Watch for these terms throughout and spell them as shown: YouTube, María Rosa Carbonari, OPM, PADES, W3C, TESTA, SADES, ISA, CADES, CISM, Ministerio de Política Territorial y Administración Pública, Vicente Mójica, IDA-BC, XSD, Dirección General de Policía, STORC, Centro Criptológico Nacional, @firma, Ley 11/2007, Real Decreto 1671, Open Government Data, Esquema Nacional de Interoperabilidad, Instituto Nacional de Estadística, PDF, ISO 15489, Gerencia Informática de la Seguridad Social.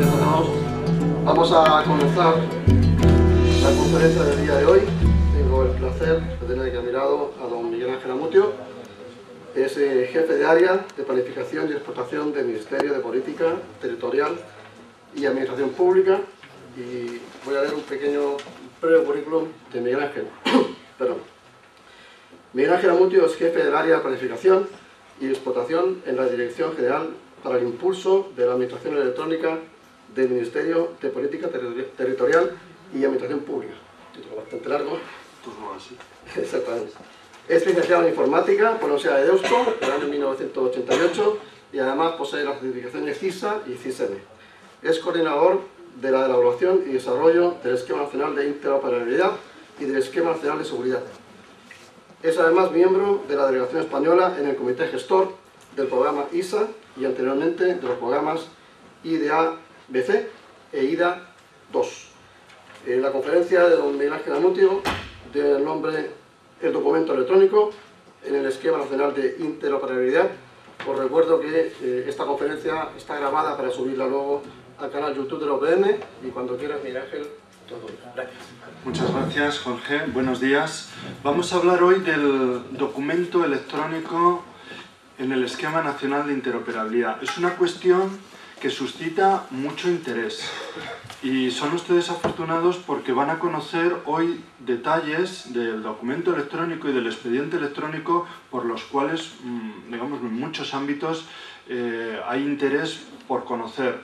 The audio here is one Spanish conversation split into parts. Hermanos, vamos a comenzar la conferencia del día de hoy. Tengo el placer de tener aquí a mi lado a don Miguel Ángel Amutio. Es jefe de área de planificación y explotación del Ministerio de Política Territorial y Administración Pública. Y voy a leer un pequeño breve currículum de Miguel Ángel. Perdón. Miguel Ángel Amutio es jefe del área de planificación y explotación en la Dirección General para el Impulso de la Administración Electrónica del Ministerio de Política Territorial y Administración Pública. Título bastante largo. Turno así. Exactamente. Es licenciado en Informática por la Universidad de Deusto en el año 1988 y además posee las certificaciones CISA y CISM. Es coordinador de la elaboración y desarrollo del Esquema Nacional de Interoperabilidad y del Esquema Nacional de Seguridad. Es además miembro de la Delegación Española en el Comité Gestor del programa ISA y anteriormente de los programas IDA-BC e IDA-2. La conferencia de don Miguel Ángel Amutio tiene el nombre El documento electrónico en el Esquema Nacional de Interoperabilidad. Os recuerdo que esta conferencia está grabada para subirla luego al canal YouTube de la OPM y cuando quieras, Miguel Ángel, todo. Gracias. Muchas gracias, Jorge. Buenos días. Vamos a hablar hoy del documento electrónico en el Esquema Nacional de Interoperabilidad. Es una cuestión que suscita mucho interés y son ustedes afortunados porque van a conocer hoy detalles del documento electrónico y del expediente electrónico por los cuales, digamos, en muchos ámbitos hay interés por conocer.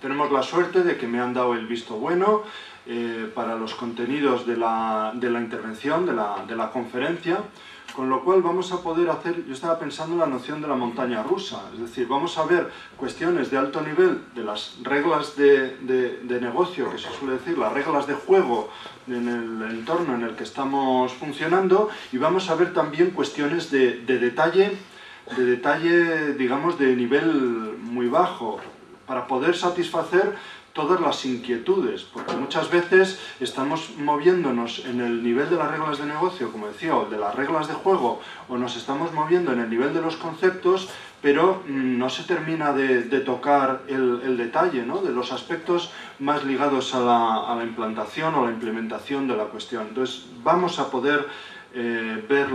Tenemos la suerte de que me han dado el visto bueno para los contenidos de la intervención, de la conferencia, con lo cual vamos a poder hacer, yo estaba pensando en la noción de la montaña rusa, es decir, vamos a ver cuestiones de alto nivel, de las reglas de negocio, que se suele decir, las reglas de juego en el entorno en el que estamos funcionando, y vamos a ver también cuestiones de detalle, digamos, de nivel muy bajo, para poder satisfacer todas las inquietudes, porque muchas veces estamos moviéndonos en el nivel de las reglas de negocio, como decía, o de las reglas de juego, o nos estamos moviendo en el nivel de los conceptos, pero no se termina de tocar el detalle, ¿no?, de los aspectos más ligados a la implantación o la implementación de la cuestión. Entonces vamos a poder ver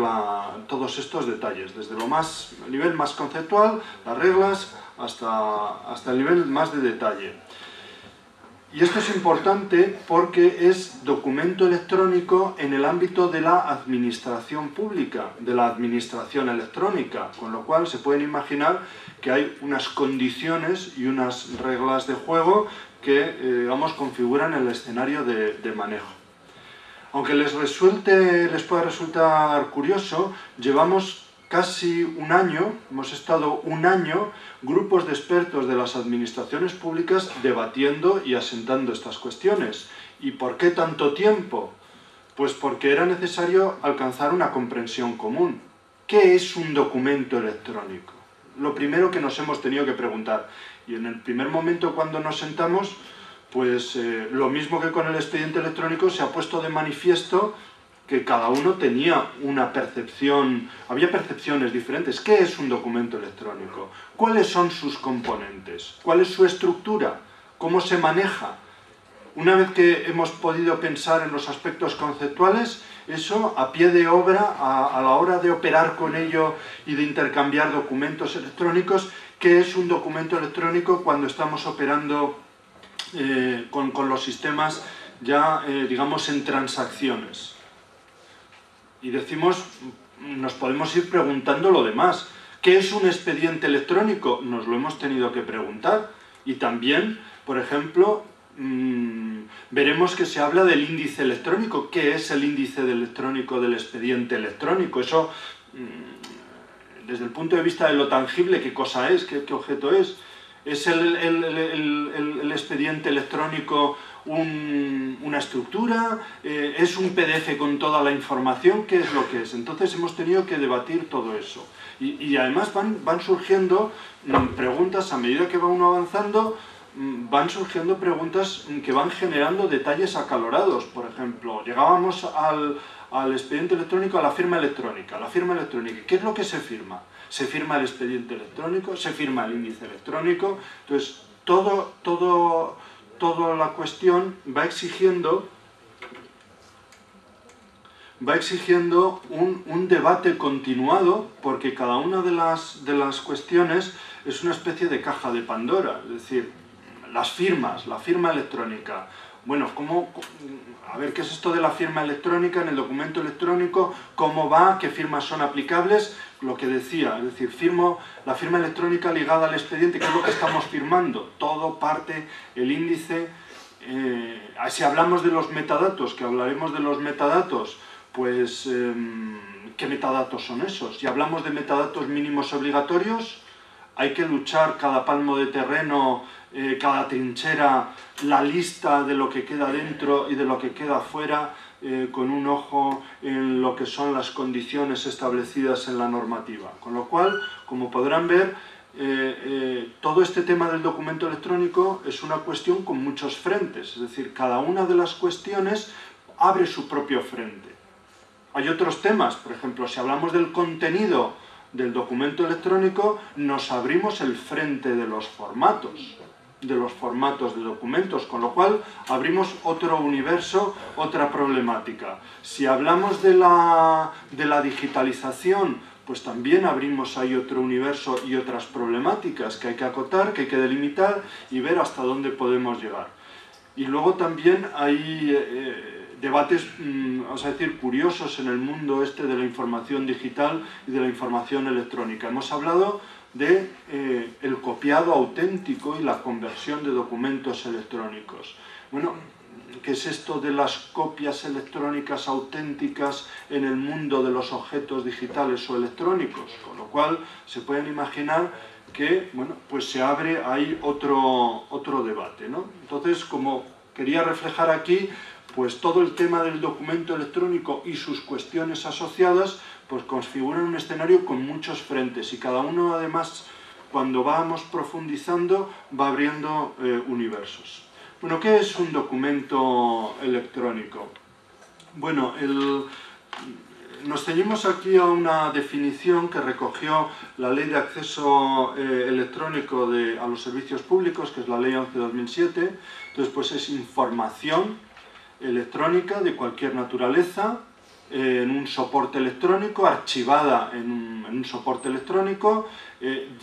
todos estos detalles, desde el nivel más conceptual, las reglas, hasta el nivel más de detalle. Y esto es importante porque es documento electrónico en el ámbito de la administración pública, de la administración electrónica, con lo cual se pueden imaginar que hay unas condiciones y unas reglas de juego que, digamos, configuran el escenario de manejo. Aunque les pueda resultar curioso, llevamos casi un año, hemos estado un año, grupos de expertos de las administraciones públicas debatiendo y asentando estas cuestiones. ¿Y por qué tanto tiempo? Pues porque era necesario alcanzar una comprensión común. ¿Qué es un documento electrónico? Lo primero que nos hemos tenido que preguntar. Y en el primer momento cuando nos sentamos, pues lo mismo que con el expediente electrónico se ha puesto de manifiesto que cada uno tenía una percepción, había percepciones diferentes. ¿Qué es un documento electrónico? ¿Cuáles son sus componentes? ¿Cuál es su estructura? ¿Cómo se maneja? Una vez que hemos podido pensar en los aspectos conceptuales, eso a pie de obra, a la hora de operar con ello y de intercambiar documentos electrónicos, ¿qué es un documento electrónico cuando estamos operando con los sistemas ya, digamos, en transacciones? Y decimos, nos podemos ir preguntando lo demás. ¿Qué es un expediente electrónico? Nos lo hemos tenido que preguntar. Y también, por ejemplo, veremos que se habla del índice electrónico. ¿Qué es el índice electrónico del expediente electrónico? Eso, desde el punto de vista de lo tangible, ¿qué cosa es? ¿Qué objeto es? ¿Es el expediente electrónico una estructura? ¿Es un PDF con toda la información? ¿Qué es lo que es? Entonces hemos tenido que debatir todo eso. Y además van surgiendo preguntas, a medida que va uno avanzando, van surgiendo preguntas que van generando detalles acalorados. Por ejemplo, llegábamos al expediente electrónico, a la firma electrónica. La firma electrónica, ¿qué es lo que se firma? ¿Se firma el expediente electrónico? ¿Se firma el índice electrónico? Entonces, toda la cuestión va exigiendo un debate continuado, porque cada una de las cuestiones es una especie de caja de Pandora. Es decir, las firmas, la firma electrónica. Bueno, a ver, ¿qué es esto de la firma electrónica en el documento electrónico? ¿Cómo va? ¿Qué firmas son aplicables? Lo que decía, es decir, la firma electrónica ligada al expediente, ¿qué es lo que estamos firmando? Todo parte, el índice. Si hablamos de los metadatos, que hablaremos de los metadatos, pues ¿qué metadatos son esos? Si hablamos de metadatos mínimos obligatorios, hay que luchar cada palmo de terreno, cada trinchera, la lista de lo que queda dentro y de lo que queda fuera, con un ojo en lo que son las condiciones establecidas en la normativa. Con lo cual, como podrán ver, todo este tema del documento electrónico es una cuestión con muchos frentes, es decir, cada una de las cuestiones abre su propio frente. Hay otros temas, por ejemplo, si hablamos del contenido del documento electrónico, nos abrimos el frente de los formatos, de documentos, con lo cual abrimos otro universo, otra problemática. Si hablamos de la digitalización, pues también abrimos ahí otro universo y otras problemáticas que hay que acotar, que hay que delimitar y ver hasta dónde podemos llegar. Y luego también hay debates, vamos a decir, curiosos en el mundo este de la información digital y de la información electrónica. Hemos hablado de el copiado auténtico y la conversión de documentos electrónicos. Bueno, ¿qué es esto de las copias electrónicas auténticas en el mundo de los objetos digitales o electrónicos? Con lo cual, se pueden imaginar que, bueno, pues se abre ahí otro debate, ¿no? Entonces, como quería reflejar aquí, pues todo el tema del documento electrónico y sus cuestiones asociadas, pues configuran un escenario con muchos frentes, y cada uno, además, cuando vamos profundizando, va abriendo universos. Bueno, ¿qué es un documento electrónico? Bueno, nos ceñimos aquí a una definición que recogió la Ley de Acceso Electrónico a los Servicios Públicos, que es la Ley 11/2007. Entonces, pues es información electrónica de cualquier naturaleza, en un soporte electrónico, archivada en un soporte electrónico,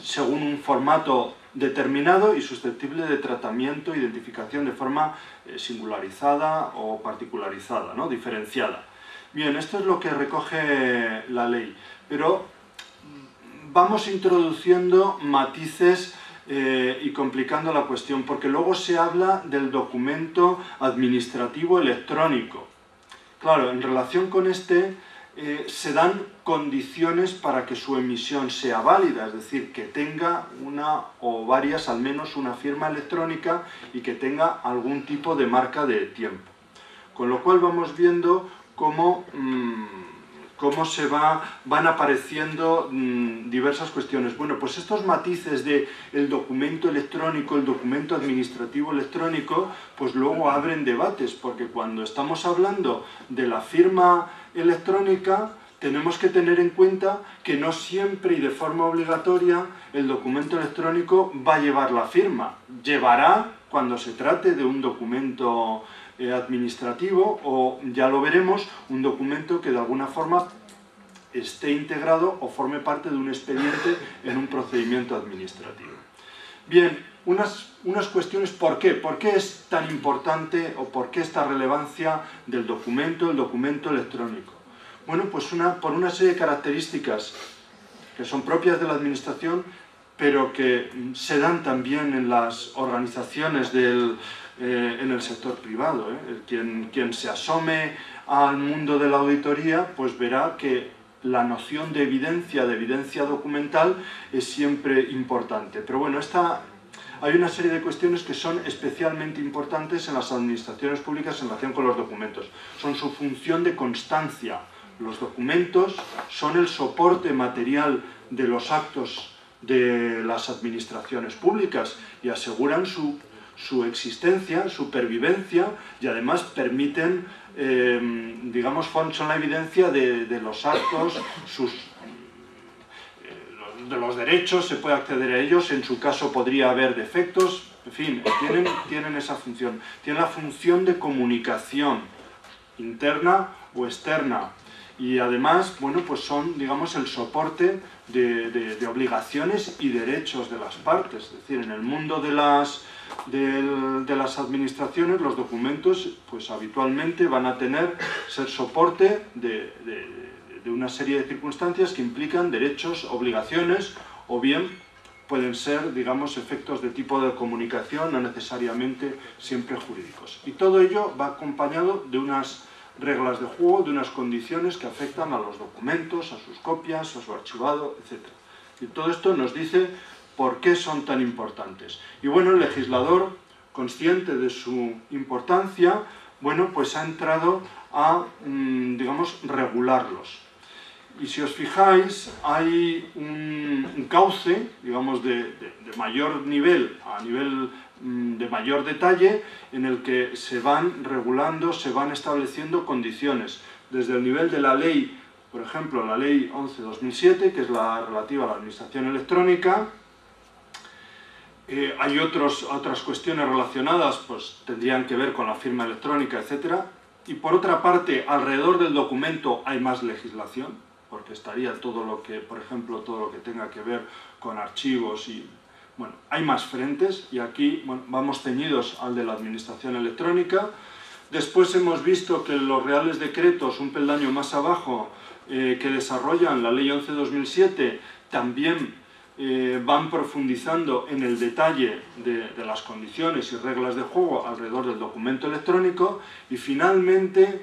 según un formato determinado y susceptible de tratamiento e identificación de forma singularizada o particularizada, ¿no? Diferenciada. Bien, esto es lo que recoge la ley, pero vamos introduciendo matices y complicando la cuestión, porque luego se habla del documento administrativo electrónico. Claro, en relación con este se dan condiciones para que su emisión sea válida, es decir, que tenga una o varias, al menos una firma electrónica y que tenga algún tipo de marca de tiempo. Con lo cual vamos viendo cómo van apareciendo diversas cuestiones. Bueno, pues estos matices del documento electrónico, el documento administrativo electrónico, pues luego abren debates, porque cuando estamos hablando de la firma electrónica, tenemos que tener en cuenta que no siempre y de forma obligatoria el documento electrónico va a llevar la firma. Llevará, cuando se trate de un documento administrativo, o ya lo veremos, un documento que de alguna forma esté integrado o forme parte de un expediente en un procedimiento administrativo. Bien, unas cuestiones, ¿por qué? ¿Por qué es tan importante o por qué esta relevancia del documento, el documento electrónico? Bueno, pues por una serie de características que son propias de la administración, pero que se dan también en las organizaciones en el sector privado. Quien se asome al mundo de la auditoría, pues verá que la noción de evidencia documental, es siempre importante. Pero bueno, hay una serie de cuestiones que son especialmente importantes en las administraciones públicas en relación con los documentos. Son su función de constancia. Los documentos son el soporte material de los actos de las administraciones públicas y aseguran su existencia, supervivencia, y además permiten, digamos, son la evidencia de los actos, de los derechos, se puede acceder a ellos, en su caso podría haber defectos, En fin, tienen esa función. Tienen la función de comunicación interna o externa. Y además, bueno, pues son, digamos, el soporte de obligaciones y derechos de las partes. Es decir, en el mundo de las administraciones, los documentos, pues habitualmente van a ser soporte de una serie de circunstancias que implican derechos, obligaciones, o bien pueden ser, digamos, efectos de tipo de comunicación, no necesariamente siempre jurídicos. Y todo ello va acompañado de unas reglas de juego, de unas condiciones que afectan a los documentos, a sus copias, a su archivado, etc. Y todo esto nos dice por qué son tan importantes. Y bueno, el legislador, consciente de su importancia, bueno, pues ha entrado a, digamos, regularlos. Y si os fijáis, hay un cauce, digamos, de mayor nivel, a nivel de mayor detalle, en el que se van regulando, se van estableciendo condiciones. Desde el nivel de la ley, por ejemplo, la ley 11/2007, que es la relativa a la administración electrónica. Hay otras cuestiones relacionadas, pues tendrían que ver con la firma electrónica, etc. Y por otra parte, alrededor del documento hay más legislación, porque estaría todo lo que, por ejemplo, todo lo que tenga que ver con archivos y... Bueno, hay más frentes y aquí, bueno, vamos ceñidos al de la administración electrónica. Después hemos visto que los reales decretos, un peldaño más abajo, que desarrollan la ley 11/2007, también van profundizando en el detalle de las condiciones y reglas de juego alrededor del documento electrónico. Y finalmente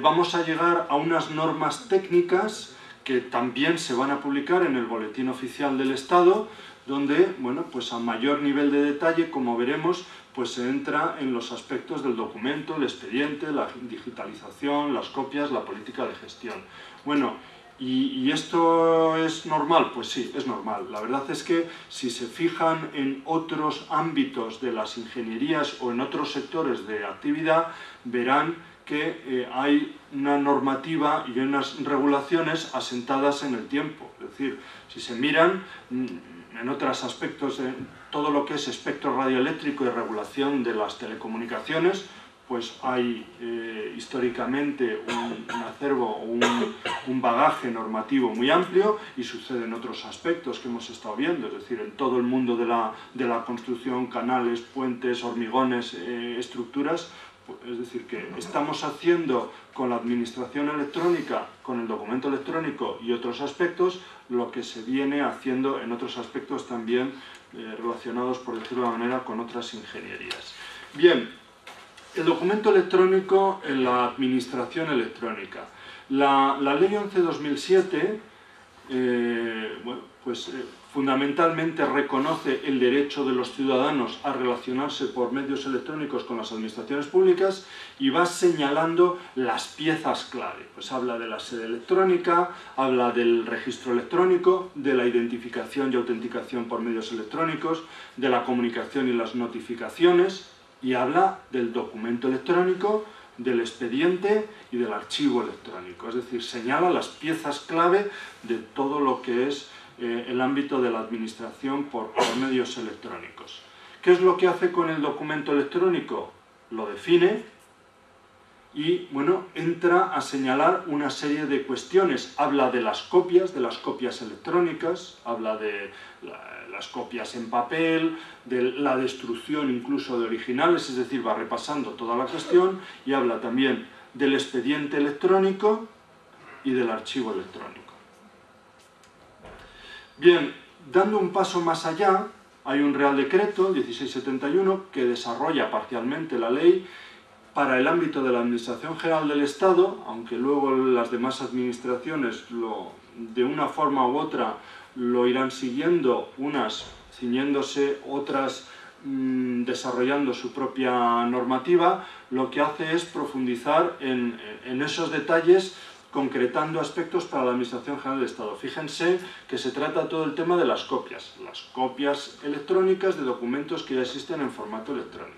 vamos a llegar a unas normas técnicas que también se van a publicar en el Boletín Oficial del Estado, donde, bueno, pues a mayor nivel de detalle, como veremos, pues se entra en los aspectos del documento, el expediente, la digitalización, las copias, la política de gestión. Bueno, ¿y esto es normal? Pues sí, es normal. La verdad es que si se fijan en otros ámbitos de las ingenierías o en otros sectores de actividad, verán que hay una normativa y unas regulaciones asentadas en el tiempo. Es decir, si se miran en otros aspectos, de todo lo que es espectro radioeléctrico y regulación de las telecomunicaciones, pues hay históricamente un acervo o un bagaje normativo muy amplio, y sucede en otros aspectos que hemos estado viendo, es decir, en todo el mundo de la construcción, canales, puentes, hormigones, estructuras. Es decir, que estamos haciendo con la administración electrónica, con el documento electrónico y otros aspectos, lo que se viene haciendo en otros aspectos también relacionados, por decirlo de una manera, con otras ingenierías. Bien, el documento electrónico en la administración electrónica. La ley 11/2007, bueno, pues fundamentalmente reconoce el derecho de los ciudadanos a relacionarse por medios electrónicos con las administraciones públicas y va señalando las piezas clave. Pues habla de la sede electrónica, habla del registro electrónico, de la identificación y autenticación por medios electrónicos, de la comunicación y las notificaciones, y habla del documento electrónico, del expediente y del archivo electrónico. Es decir, señala las piezas clave de todo lo que es el ámbito de la administración por medios electrónicos. ¿Qué es lo que hace con el documento electrónico? Lo define y, bueno, entra a señalar una serie de cuestiones. Habla de las copias electrónicas, habla de las copias en papel, de la destrucción incluso de originales, es decir, va repasando toda la cuestión, y habla también del expediente electrónico y del archivo electrónico. Bien, dando un paso más allá, hay un Real Decreto 1671 que desarrolla parcialmente la ley para el ámbito de la Administración General del Estado, aunque luego las demás administraciones de una forma u otra lo irán siguiendo, unas ciñéndose, otras desarrollando su propia normativa. Lo que hace es profundizar en esos detalles, concretando aspectos para la Administración General del Estado. Fíjense que se trata todo el tema de las copias electrónicas de documentos que ya existen en formato electrónico,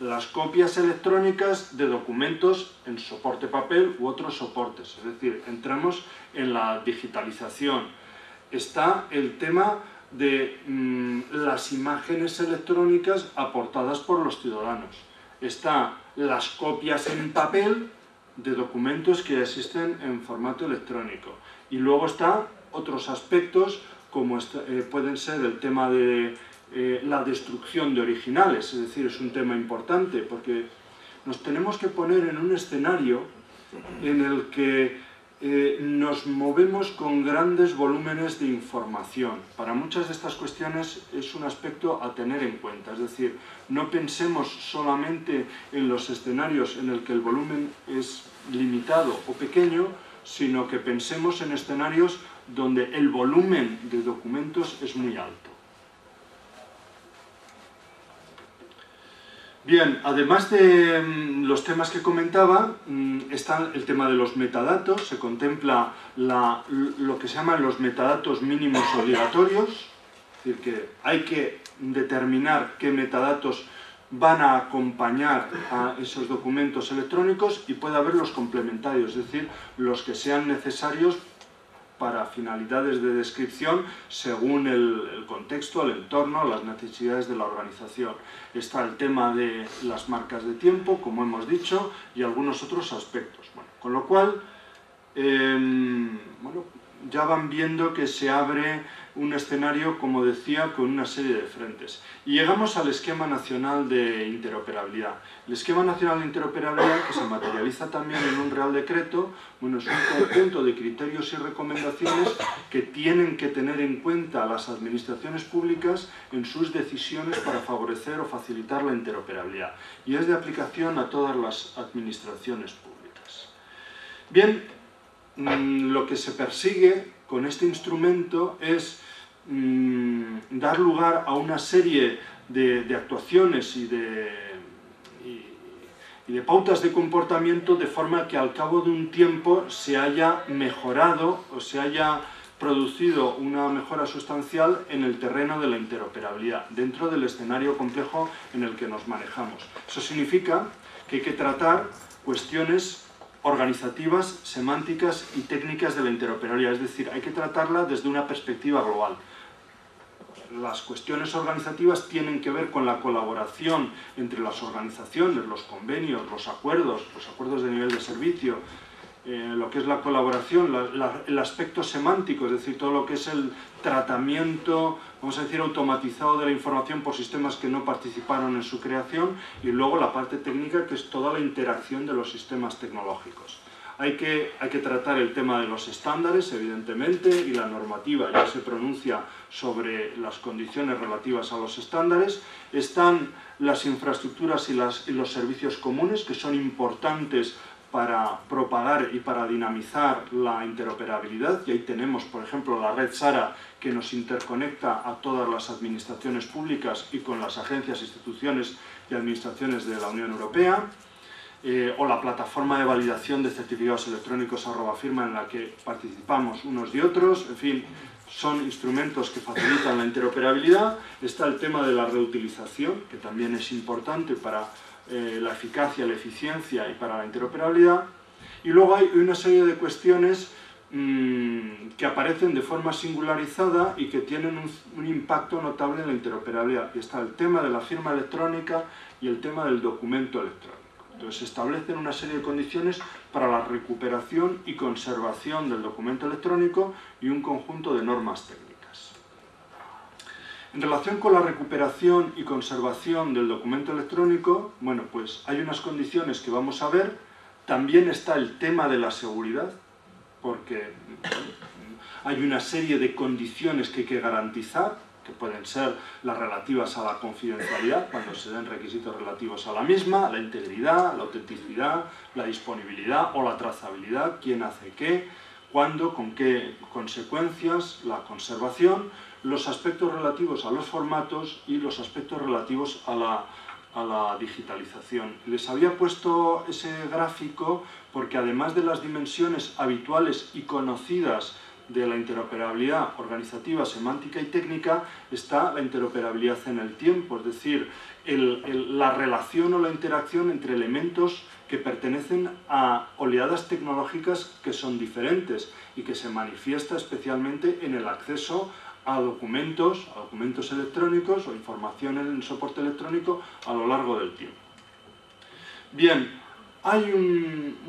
las copias electrónicas de documentos en soporte papel u otros soportes, es decir, entramos en la digitalización. Está el tema de las imágenes electrónicas aportadas por los ciudadanos. Están las copias en papel de documentos que existen en formato electrónico. Y luego están otros aspectos como pueden ser el tema de la destrucción de originales, es decir, es un tema importante porque nos tenemos que poner en un escenario en el que nos movemos con grandes volúmenes de información. Para muchas de estas cuestiones es un aspecto a tener en cuenta, es decir, no pensemos solamente en los escenarios en el que el volumen es limitado o pequeño, sino que pensemos en escenarios donde el volumen de documentos es muy alto. Bien, además de los temas que comentaba, está el tema de los metadatos, se contempla lo que se llaman los metadatos mínimos obligatorios, es decir, que hay que determinar qué metadatos van a acompañar a esos documentos electrónicos y puede haber los complementarios, es decir, los que sean necesarios para finalidades de descripción según el contexto, el entorno, las necesidades de la organización. Está el tema de las marcas de tiempo, como hemos dicho, y algunos otros aspectos. Bueno, con lo cual, ya van viendo que se abre un escenario, como decía, con una serie de frentes. Y llegamos al Esquema Nacional de Interoperabilidad. El Esquema Nacional de Interoperabilidad, que se materializa también en un Real Decreto, es un conjunto de criterios y recomendaciones que tienen que tener en cuenta las administraciones públicas en sus decisiones para favorecer o facilitar la interoperabilidad. Y es de aplicación a todas las administraciones públicas. Bien, lo que se persigue con este instrumento es dar lugar a una serie de actuaciones y de pautas de comportamiento de forma que al cabo de un tiempo se haya mejorado o se haya producido una mejora sustancial en el terreno de la interoperabilidad, dentro del escenario complejo en el que nos manejamos. Eso significa que hay que tratar cuestiones organizativas, semánticas y técnicas de la interoperabilidad, es decir, hay que tratarla desde una perspectiva global. Las cuestiones organizativas tienen que ver con la colaboración entre las organizaciones, los convenios, los acuerdos de nivel de servicio, lo que es la colaboración, el aspecto semántico, es decir, todo lo que es el tratamiento, vamos a decir, automatizado de la información por sistemas que no participaron en su creación, y luego la parte técnica, que es toda la interacción de los sistemas tecnológicos. Hay que tratar el tema de los estándares, evidentemente, y la normativa ya se pronuncia sobre las condiciones relativas a los estándares. Están las infraestructuras y los servicios comunes, que son importantes para propagar y para dinamizar la interoperabilidad, y ahí tenemos, por ejemplo, la red SARA, que nos interconecta a todas las administraciones públicas y con las agencias, instituciones y administraciones de la Unión Europea, o la plataforma de validación de certificados electrónicos @firma, en la que participamos unos y otros, en fin, son instrumentos que facilitan la interoperabilidad. Está el tema de la reutilización, que también es importante para la eficacia, la eficiencia y para la interoperabilidad. Y luego hay una serie de cuestiones que aparecen de forma singularizada y que tienen un impacto notable en la interoperabilidad. Y está el tema de la firma electrónica y el tema del documento electrónico. Entonces se establecen una serie de condiciones para la recuperación y conservación del documento electrónico y un conjunto de normas técnicas. En relación con la recuperación y conservación del documento electrónico, bueno, pues hay unas condiciones que vamos a ver. También está el tema de la seguridad, porque hay una serie de condiciones que hay que garantizar, que pueden ser las relativas a la confidencialidad, cuando se den requisitos relativos a la misma, la integridad, la autenticidad, la disponibilidad o la trazabilidad, quién hace qué, cuándo, con qué consecuencias, la conservación, los aspectos relativos a los formatos y los aspectos relativos a la digitalización. Les había puesto ese gráfico porque además de las dimensiones habituales y conocidas de la interoperabilidad organizativa, semántica y técnica, está la interoperabilidad en el tiempo, es decir, la relación o la interacción entre elementos que pertenecen a oleadas tecnológicas que son diferentes y que se manifiesta especialmente en el acceso a documentos electrónicos o información en soporte electrónico a lo largo del tiempo. Bien, hay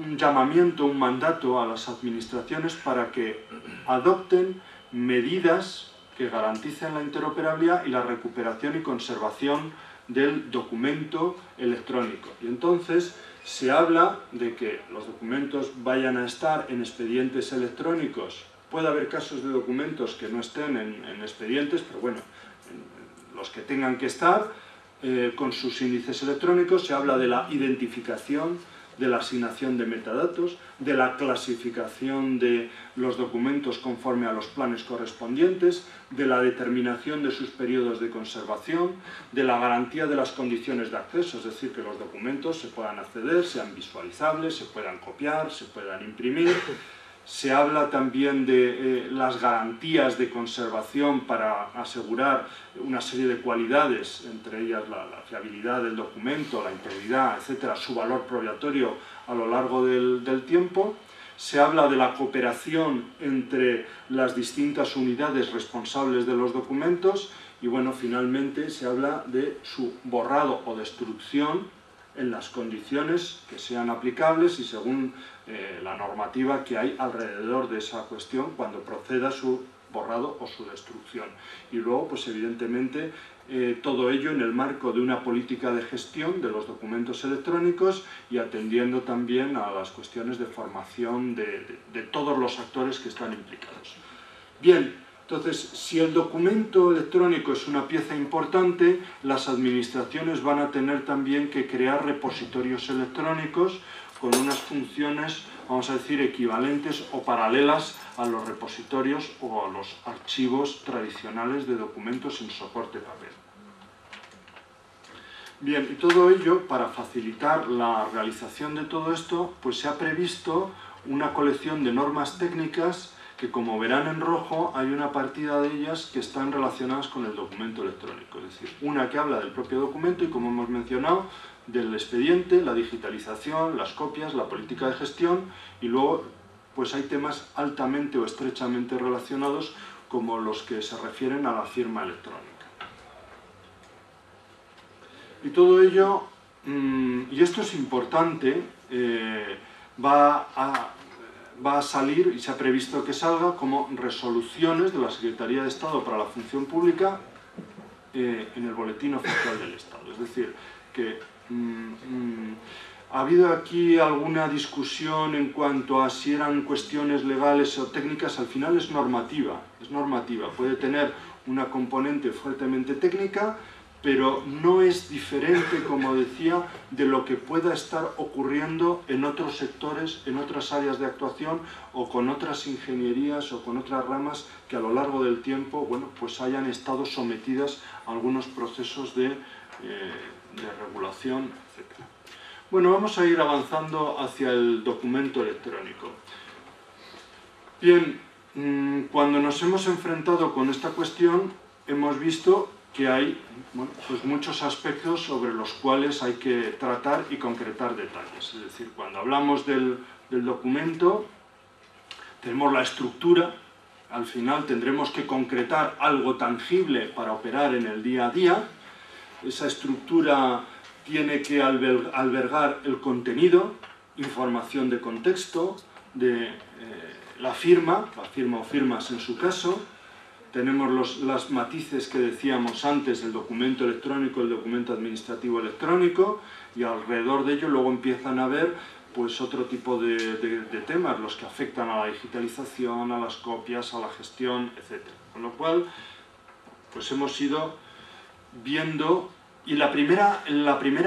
un llamamiento, un mandato a las administraciones para que adopten medidas que garanticen la interoperabilidad y la recuperación y conservación del documento electrónico. Y entonces se habla de que los documentos vayan a estar en expedientes electrónicos. Puede haber casos de documentos que no estén en expedientes, pero bueno, los que tengan que estar con sus índices electrónicos. Se habla de la identificación, de la asignación de metadatos, de la clasificación de los documentos conforme a los planes correspondientes, de la determinación de sus periodos de conservación, de la garantía de las condiciones de acceso, es decir, que los documentos se puedan acceder, sean visualizables, se puedan copiar, se puedan imprimir. Se habla también de las garantías de conservación para asegurar una serie de cualidades, entre ellas la fiabilidad del documento, la integridad, etcétera, su valor probatorio a lo largo del tiempo. Se habla de la cooperación entre las distintas unidades responsables de los documentos y, bueno, finalmente se habla de su borrado o destrucción en las condiciones que sean aplicables y según la normativa que hay alrededor de esa cuestión cuando proceda su borrado o su destrucción. Y luego, pues evidentemente, todo ello en el marco de una política de gestión de los documentos electrónicos y atendiendo también a las cuestiones de formación de todos los actores que están implicados. Bien. Entonces, si el documento electrónico es una pieza importante, las administraciones van a tener también que crear repositorios electrónicos con unas funciones, vamos a decir, equivalentes o paralelas a los repositorios o a los archivos tradicionales de documentos en soporte papel. Bien, y todo ello, para facilitar la realización de todo esto, pues se ha previsto una colección de normas técnicas que, como verán en rojo, hay una partida de ellas que están relacionadas con el documento electrónico, es decir, una que habla del propio documento y, como hemos mencionado, del expediente, la digitalización, las copias, la política de gestión, y luego pues hay temas altamente o estrechamente relacionados como los que se refieren a la firma electrónica. Y todo ello, y esto es importante, va a salir, y se ha previsto que salga, como resoluciones de la Secretaría de Estado para la Función Pública en el Boletín Oficial del Estado. Es decir, que ha habido aquí alguna discusión en cuanto a si eran cuestiones legales o técnicas. Al final es normativa, puede tener una componente fuertemente técnica, pero no es diferente, como decía, de lo que pueda estar ocurriendo en otros sectores, en otras áreas de actuación o con otras ingenierías o con otras ramas que a lo largo del tiempo, bueno, pues hayan estado sometidas a algunos procesos de regulación, etc. Bueno, vamos a ir avanzando hacia el documento electrónico. Bien, cuando nos hemos enfrentado con esta cuestión, hemos visto que hay, bueno, pues muchos aspectos sobre los cuales hay que tratar y concretar detalles. Es decir, cuando hablamos del documento, tenemos la estructura, al final tendremos que concretar algo tangible para operar en el día a día. Esa estructura tiene que albergar el contenido, información de contexto, de la firma o firmas en su caso. Tenemos las matices que decíamos antes, el documento electrónico, el documento administrativo electrónico, y alrededor de ello luego empiezan a ver pues otro tipo de temas, los que afectan a la digitalización, a las copias, a la gestión, etc. Con lo cual, pues hemos ido viendo, y la primera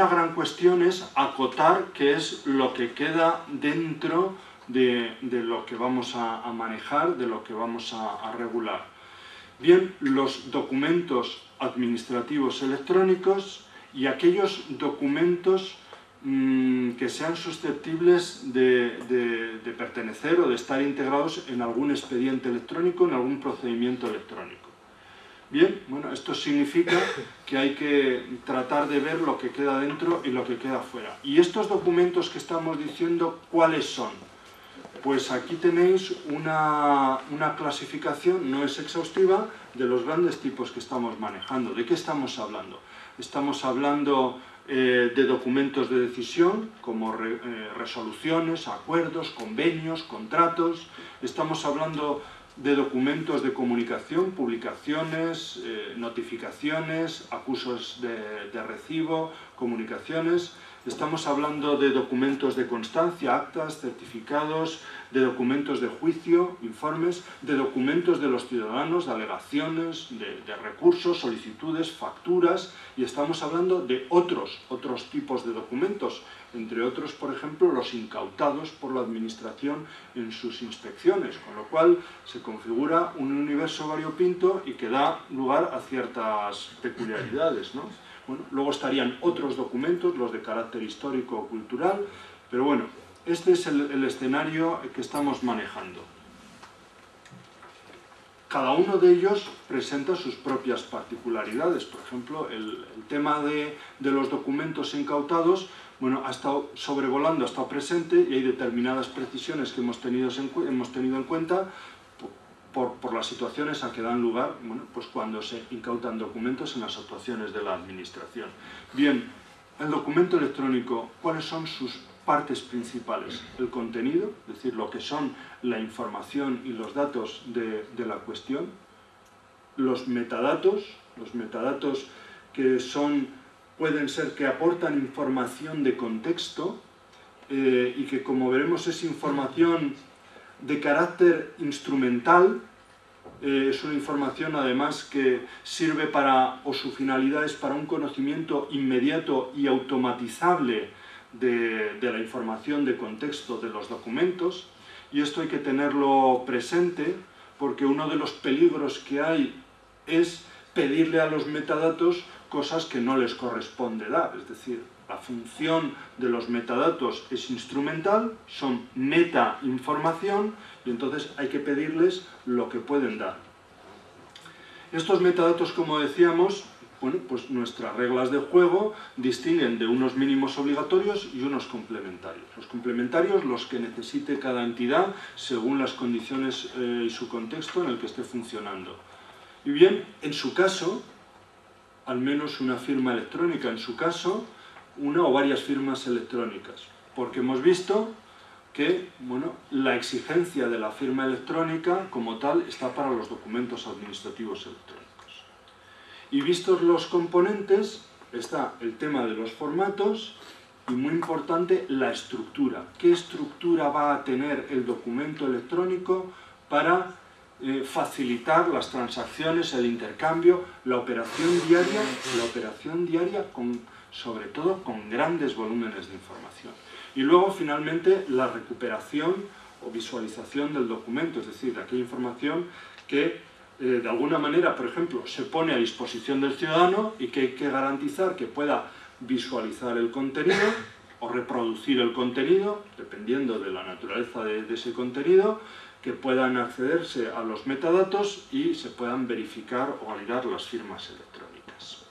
gran cuestión es acotar qué es lo que queda dentro de lo que vamos a manejar, de lo que vamos a regular. Bien, los documentos administrativos electrónicos y aquellos documentos que sean susceptibles de pertenecer o de estar integrados en algún expediente electrónico, en algún procedimiento electrónico. Bien, bueno, esto significa que hay que tratar de ver lo que queda dentro y lo que queda fuera. Y estos documentos que estamos diciendo, ¿cuáles son? Pues aquí tenéis una clasificación, no es exhaustiva, de los grandes tipos que estamos manejando. ¿De qué estamos hablando? Estamos hablando de documentos de decisión, como resoluciones, acuerdos, convenios, contratos. Estamos hablando de documentos de comunicación, publicaciones, notificaciones, acusos de recibo, comunicaciones. Estamos hablando de documentos de constancia, actas, certificados, de documentos de juicio, informes, de documentos de los ciudadanos, de alegaciones, de recursos, solicitudes, facturas, y estamos hablando de otros tipos de documentos, entre otros, por ejemplo, los incautados por la Administración en sus inspecciones, con lo cual se configura un universo variopinto y que da lugar a ciertas peculiaridades, ¿no? Bueno, luego estarían otros documentos, los de carácter histórico o cultural, pero bueno, este es el escenario que estamos manejando. Cada uno de ellos presenta sus propias particularidades. Por ejemplo, el tema de los documentos incautados, bueno, ha estado sobrevolando, ha estado presente, y hay determinadas precisiones que hemos tenido en cuenta por las situaciones a que dan lugar, bueno, pues cuando se incautan documentos en las actuaciones de la Administración. Bien, el documento electrónico, ¿cuáles son sus partes principales? El contenido, es decir, lo que son la información y los datos de la cuestión. Los metadatos que son, pueden ser que aportan información de contexto y que, como veremos, es información de carácter instrumental, es una información además que sirve para, o su finalidad es para un conocimiento inmediato y automatizable de la información de contexto de los documentos, y esto hay que tenerlo presente porque uno de los peligros que hay es pedirle a los metadatos cosas que no les corresponde dar, es decir, la función de los metadatos es instrumental, son metainformación, y entonces hay que pedirles lo que pueden dar. Estos metadatos, como decíamos, bueno, pues nuestras reglas de juego distinguen de unos mínimos obligatorios y unos complementarios. Los complementarios, los que necesite cada entidad según las condiciones y su contexto en el que esté funcionando. Y bien, en su caso, al menos una firma electrónica, en su caso, una o varias firmas electrónicas, porque hemos visto que, bueno, la exigencia de la firma electrónica como tal está para los documentos administrativos electrónicos. Y vistos los componentes, está el tema de los formatos y, muy importante, la estructura. ¿Qué estructura va a tener el documento electrónico para facilitar las transacciones, el intercambio, la operación diaria sobre todo con grandes volúmenes de información? Y luego, finalmente, la recuperación o visualización del documento, es decir, de aquella información que de alguna manera, por ejemplo, se pone a disposición del ciudadano y que hay que garantizar que pueda visualizar el contenido o reproducir el contenido, dependiendo de la naturaleza de ese contenido, que puedan accederse a los metadatos y se puedan verificar o validar las firmas electrónicas.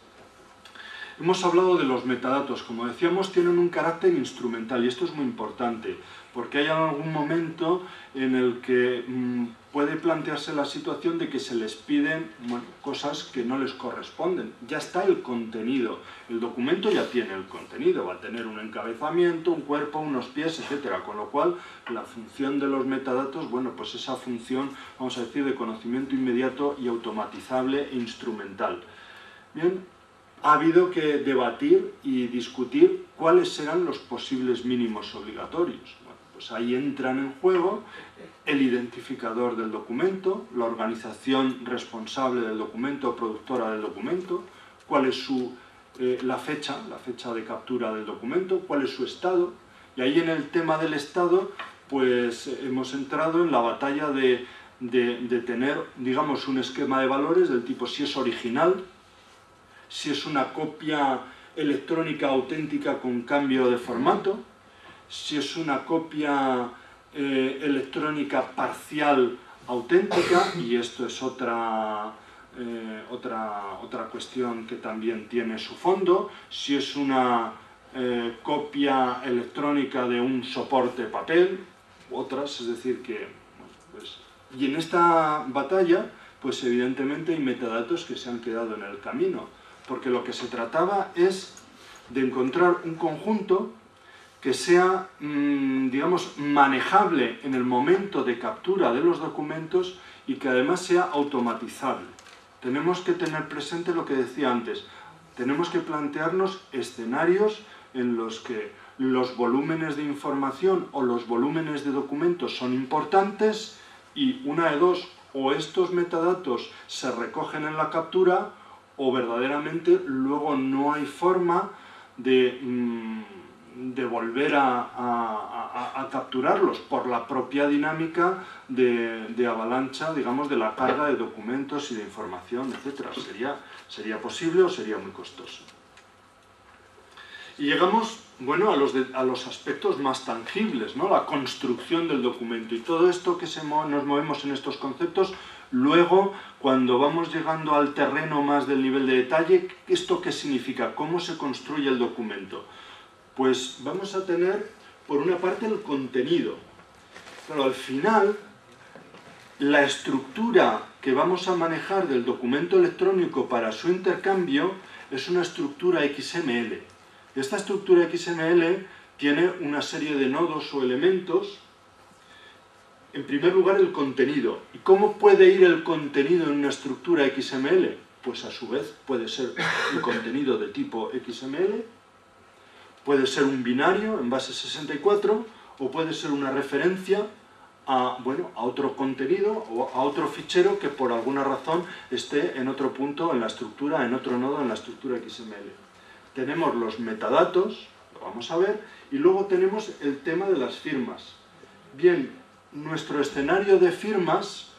Hemos hablado de los metadatos, como decíamos, tienen un carácter instrumental, y esto es muy importante, porque hay algún momento en el que puede plantearse la situación de que se les piden, bueno, cosas que no les corresponden. Ya está el contenido, el documento ya tiene el contenido, va a tener un encabezamiento, un cuerpo, unos pies, etcétera, con lo cual la función de los metadatos, bueno, pues esa función, vamos a decir, de conocimiento inmediato y automatizable e instrumental. Bien, ha habido que debatir y discutir cuáles serán los posibles mínimos obligatorios. Bueno, pues ahí entran en juego el identificador del documento, la organización responsable del documento o productora del documento, cuál es la fecha de captura del documento, cuál es su estado. Y ahí, en el tema del estado, pues hemos entrado en la batalla de tener, digamos, un esquema de valores del tipo si es original, si es una copia electrónica auténtica con cambio de formato, si es una copia electrónica parcial auténtica, y esto es otra cuestión que también tiene su fondo, si es una copia electrónica de un soporte papel, otras, es decir que... Pues, y en esta batalla, pues evidentemente hay metadatos que se han quedado en el camino, porque lo que se trataba es de encontrar un conjunto que sea, digamos, manejable en el momento de captura de los documentos y que además sea automatizable. Tenemos que tener presente lo que decía antes, tenemos que plantearnos escenarios en los que los volúmenes de información o los volúmenes de documentos son importantes y una de dos, o estos metadatos se recogen en la captura o verdaderamente luego no hay forma de volver a capturarlos por la propia dinámica de avalancha, digamos, de la carga de documentos y de información, etc. ¿Sería posible o sería muy costoso? Y llegamos, bueno, a los aspectos más tangibles, ¿no? La construcción del documento y todo esto que nos movemos en estos conceptos. Luego, cuando vamos llegando al terreno más del nivel de detalle, ¿esto qué significa? ¿Cómo se construye el documento? Pues vamos a tener, por una parte, el contenido. Pero al final, la estructura que vamos a manejar del documento electrónico para su intercambio es una estructura XML. Esta estructura XML tiene una serie de nodos o elementos. En primer lugar, el contenido. ¿Y cómo puede ir el contenido en una estructura XML? Pues a su vez puede ser un contenido de tipo XML, puede ser un binario en base 64 o puede ser una referencia a otro contenido o a otro fichero que por alguna razón esté en otro punto en la estructura, en otro nodo en la estructura XML. Tenemos los metadatos, lo vamos a ver, y luego tenemos el tema de las firmas. Bien, nuestro escenario de firmas,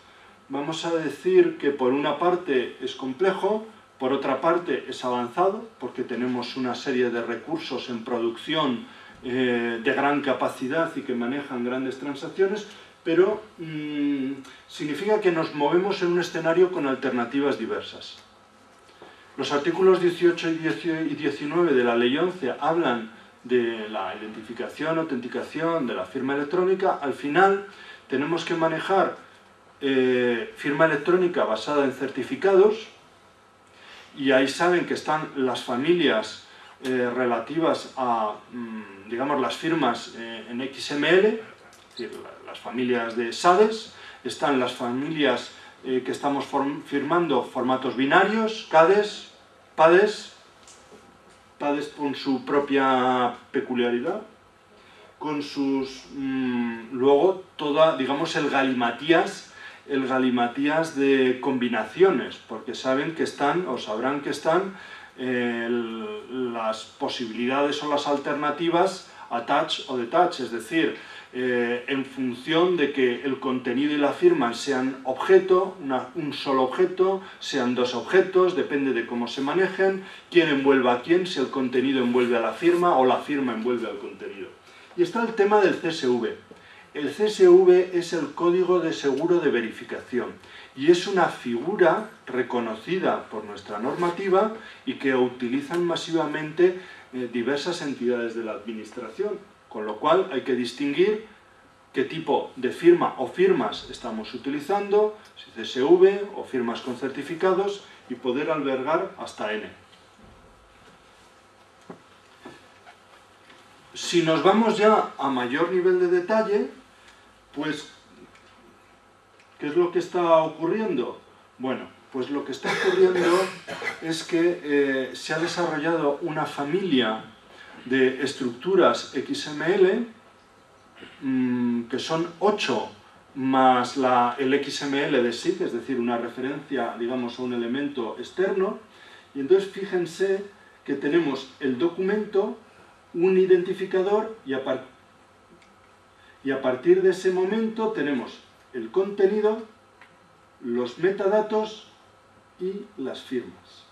vamos a decir que por una parte es complejo, por otra parte es avanzado, porque tenemos una serie de recursos en producción de gran capacidad y que manejan grandes transacciones, pero significa que nos movemos en un escenario con alternativas diversas. Los artículos 18 y 19 de la Ley 11 hablan de la identificación, autenticación, de la firma electrónica. Al final tenemos que manejar firma electrónica basada en certificados y ahí saben que están las familias relativas a, digamos, las firmas en XML, es decir, las familias de SADES, están las familias que estamos firmando formatos binarios, CADES, PADES, PADES con su propia peculiaridad, con sus... luego, toda, digamos, el galimatías de combinaciones, porque saben que están, o sabrán que están, las posibilidades o las alternativas attach o detach, es decir, en función de que el contenido y la firma sean objeto, un solo objeto, sean dos objetos, depende de cómo se manejen, quién envuelve a quién, si el contenido envuelve a la firma o la firma envuelve al contenido. Y está el tema del CSV. El CSV es el Código de Seguro de Verificación y es una figura reconocida por nuestra normativa y que utilizan masivamente diversas entidades de la administración, con lo cual hay que distinguir qué tipo de firma o firmas estamos utilizando, si CSV o firmas con certificados, y poder albergar hasta N. Si nos vamos ya a mayor nivel de detalle, pues, ¿qué es lo que está ocurriendo? Bueno, pues lo que está ocurriendo es que se ha desarrollado una familia de estructuras XML, que son 8 más el XML de SIC, es decir, una referencia, digamos, a un elemento externo. Y entonces fíjense que tenemos el documento, un identificador, y a partir de ese momento tenemos el contenido, los metadatos y las firmas.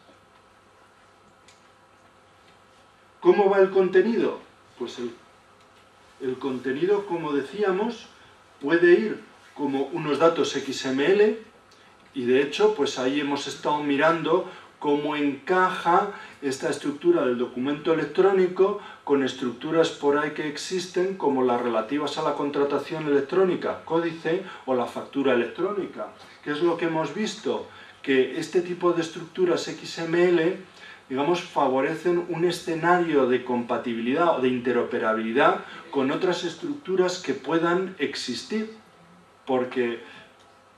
¿Cómo va el contenido? Pues el contenido, como decíamos, puede ir como unos datos XML y de hecho, pues ahí hemos estado mirando cómo encaja esta estructura del documento electrónico con estructuras por ahí que existen, como las relativas a la contratación electrónica, códice, o la factura electrónica. ¿Qué es lo que hemos visto? Que este tipo de estructuras XML, digamos, favorecen un escenario de compatibilidad o de interoperabilidad con otras estructuras que puedan existir, porque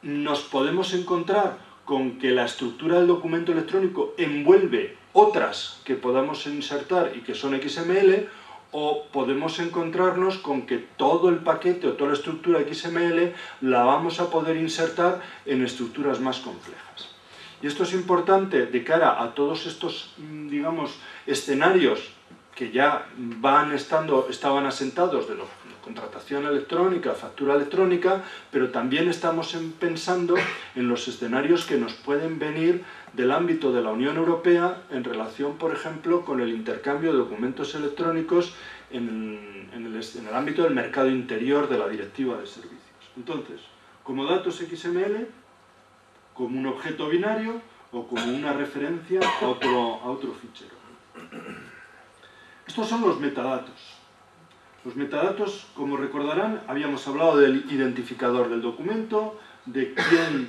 nos podemos encontrar con que la estructura del documento electrónico envuelve otras que podamos insertar y que son XML, o podemos encontrarnos con que todo el paquete o toda la estructura XML la vamos a poder insertar en estructuras más complejas. Y esto es importante de cara a todos estos, digamos, escenarios que ya estaban asentados de la contratación electrónica, factura electrónica, pero también estamos pensando en los escenarios que nos pueden venir del ámbito de la Unión Europea en relación, por ejemplo, con el intercambio de documentos electrónicos en el ámbito del mercado interior de la Directiva de Servicios. Entonces, como datos XML, como un objeto binario o como una referencia a otro fichero. Estos son los metadatos. Los metadatos, como recordarán, habíamos hablado del identificador del documento, de quién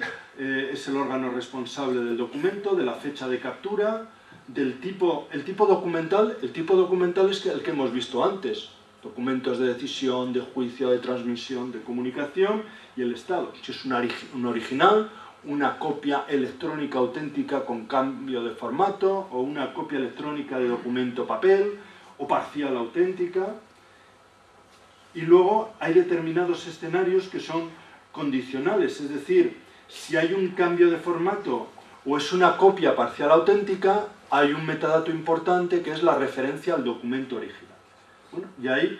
es el órgano responsable del documento, de la fecha de captura, del tipo, el tipo documental. El tipo documental es el que hemos visto antes: documentos de decisión, de juicio, de transmisión, de comunicación, y el estado, si es un original, una copia electrónica auténtica con cambio de formato, o una copia electrónica de documento papel, o parcial auténtica. Y luego hay determinados escenarios que son condicionales, es decir, si hay un cambio de formato o es una copia parcial auténtica, hay un metadato importante que es la referencia al documento original. Bueno, y ahí,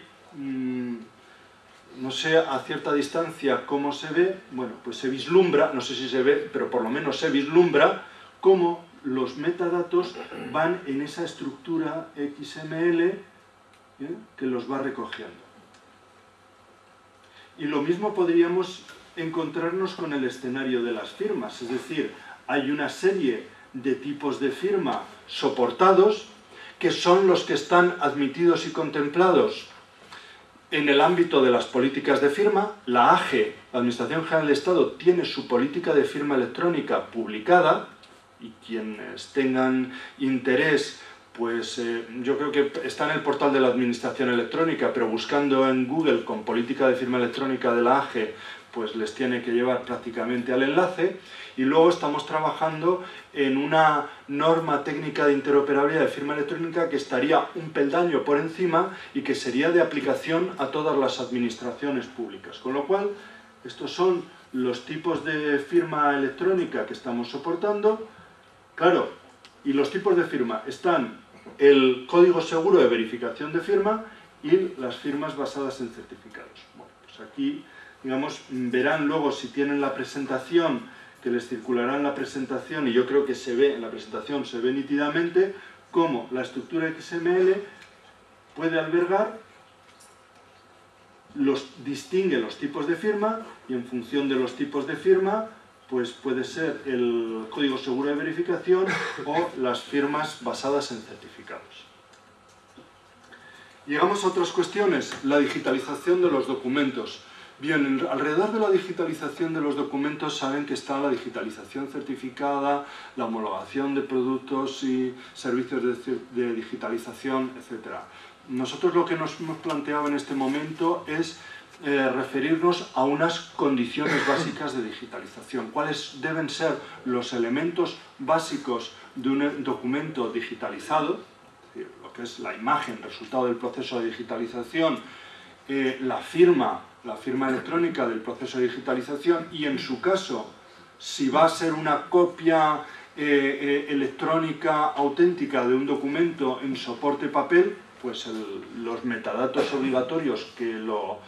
no sé a cierta distancia cómo se ve, bueno, pues se vislumbra, no sé si se ve, pero por lo menos se vislumbra cómo los metadatos van en esa estructura XML, que los va recogiendo. Y lo mismo podríamos encontrarnos con el escenario de las firmas, es decir, hay una serie de tipos de firma soportados que son los que están admitidos y contemplados en el ámbito de las políticas de firma. La AGE, la Administración General del Estado, tiene su política de firma electrónica publicada, y quienes tengan interés, pues yo creo que está en el portal de la Administración Electrónica, pero buscando en Google con política de firma electrónica de la AGE, pues les tiene que llevar prácticamente al enlace. Y luego estamos trabajando en una norma técnica de interoperabilidad de firma electrónica que estaría un peldaño por encima y que sería de aplicación a todas las administraciones públicas. Con lo cual, estos son los tipos de firma electrónica que estamos soportando. Claro, y los tipos de firma están el código seguro de verificación de firma y las firmas basadas en certificados. Bueno, pues aquí, digamos, verán luego si tienen la presentación, que les circulará en la presentación, y yo creo que se ve en la presentación, se ve nítidamente cómo la estructura XML puede albergar, distingue los tipos de firma, y en función de los tipos de firma, pues puede ser el código seguro de verificación o las firmas basadas en certificados. Llegamos a otras cuestiones, la digitalización de los documentos. Bien, alrededor de la digitalización de los documentos saben que está la digitalización certificada, la homologación de productos y servicios de digitalización, etc. Nosotros lo que nos hemos planteado en este momento es referirnos a unas condiciones básicas de digitalización. ¿Cuáles deben ser los elementos básicos de un documento digitalizado? Es decir, lo que es la imagen, resultado del proceso de digitalización, la firma electrónica del proceso de digitalización, y en su caso, si va a ser una copia electrónica auténtica de un documento en soporte papel, pues los metadatos obligatorios que lo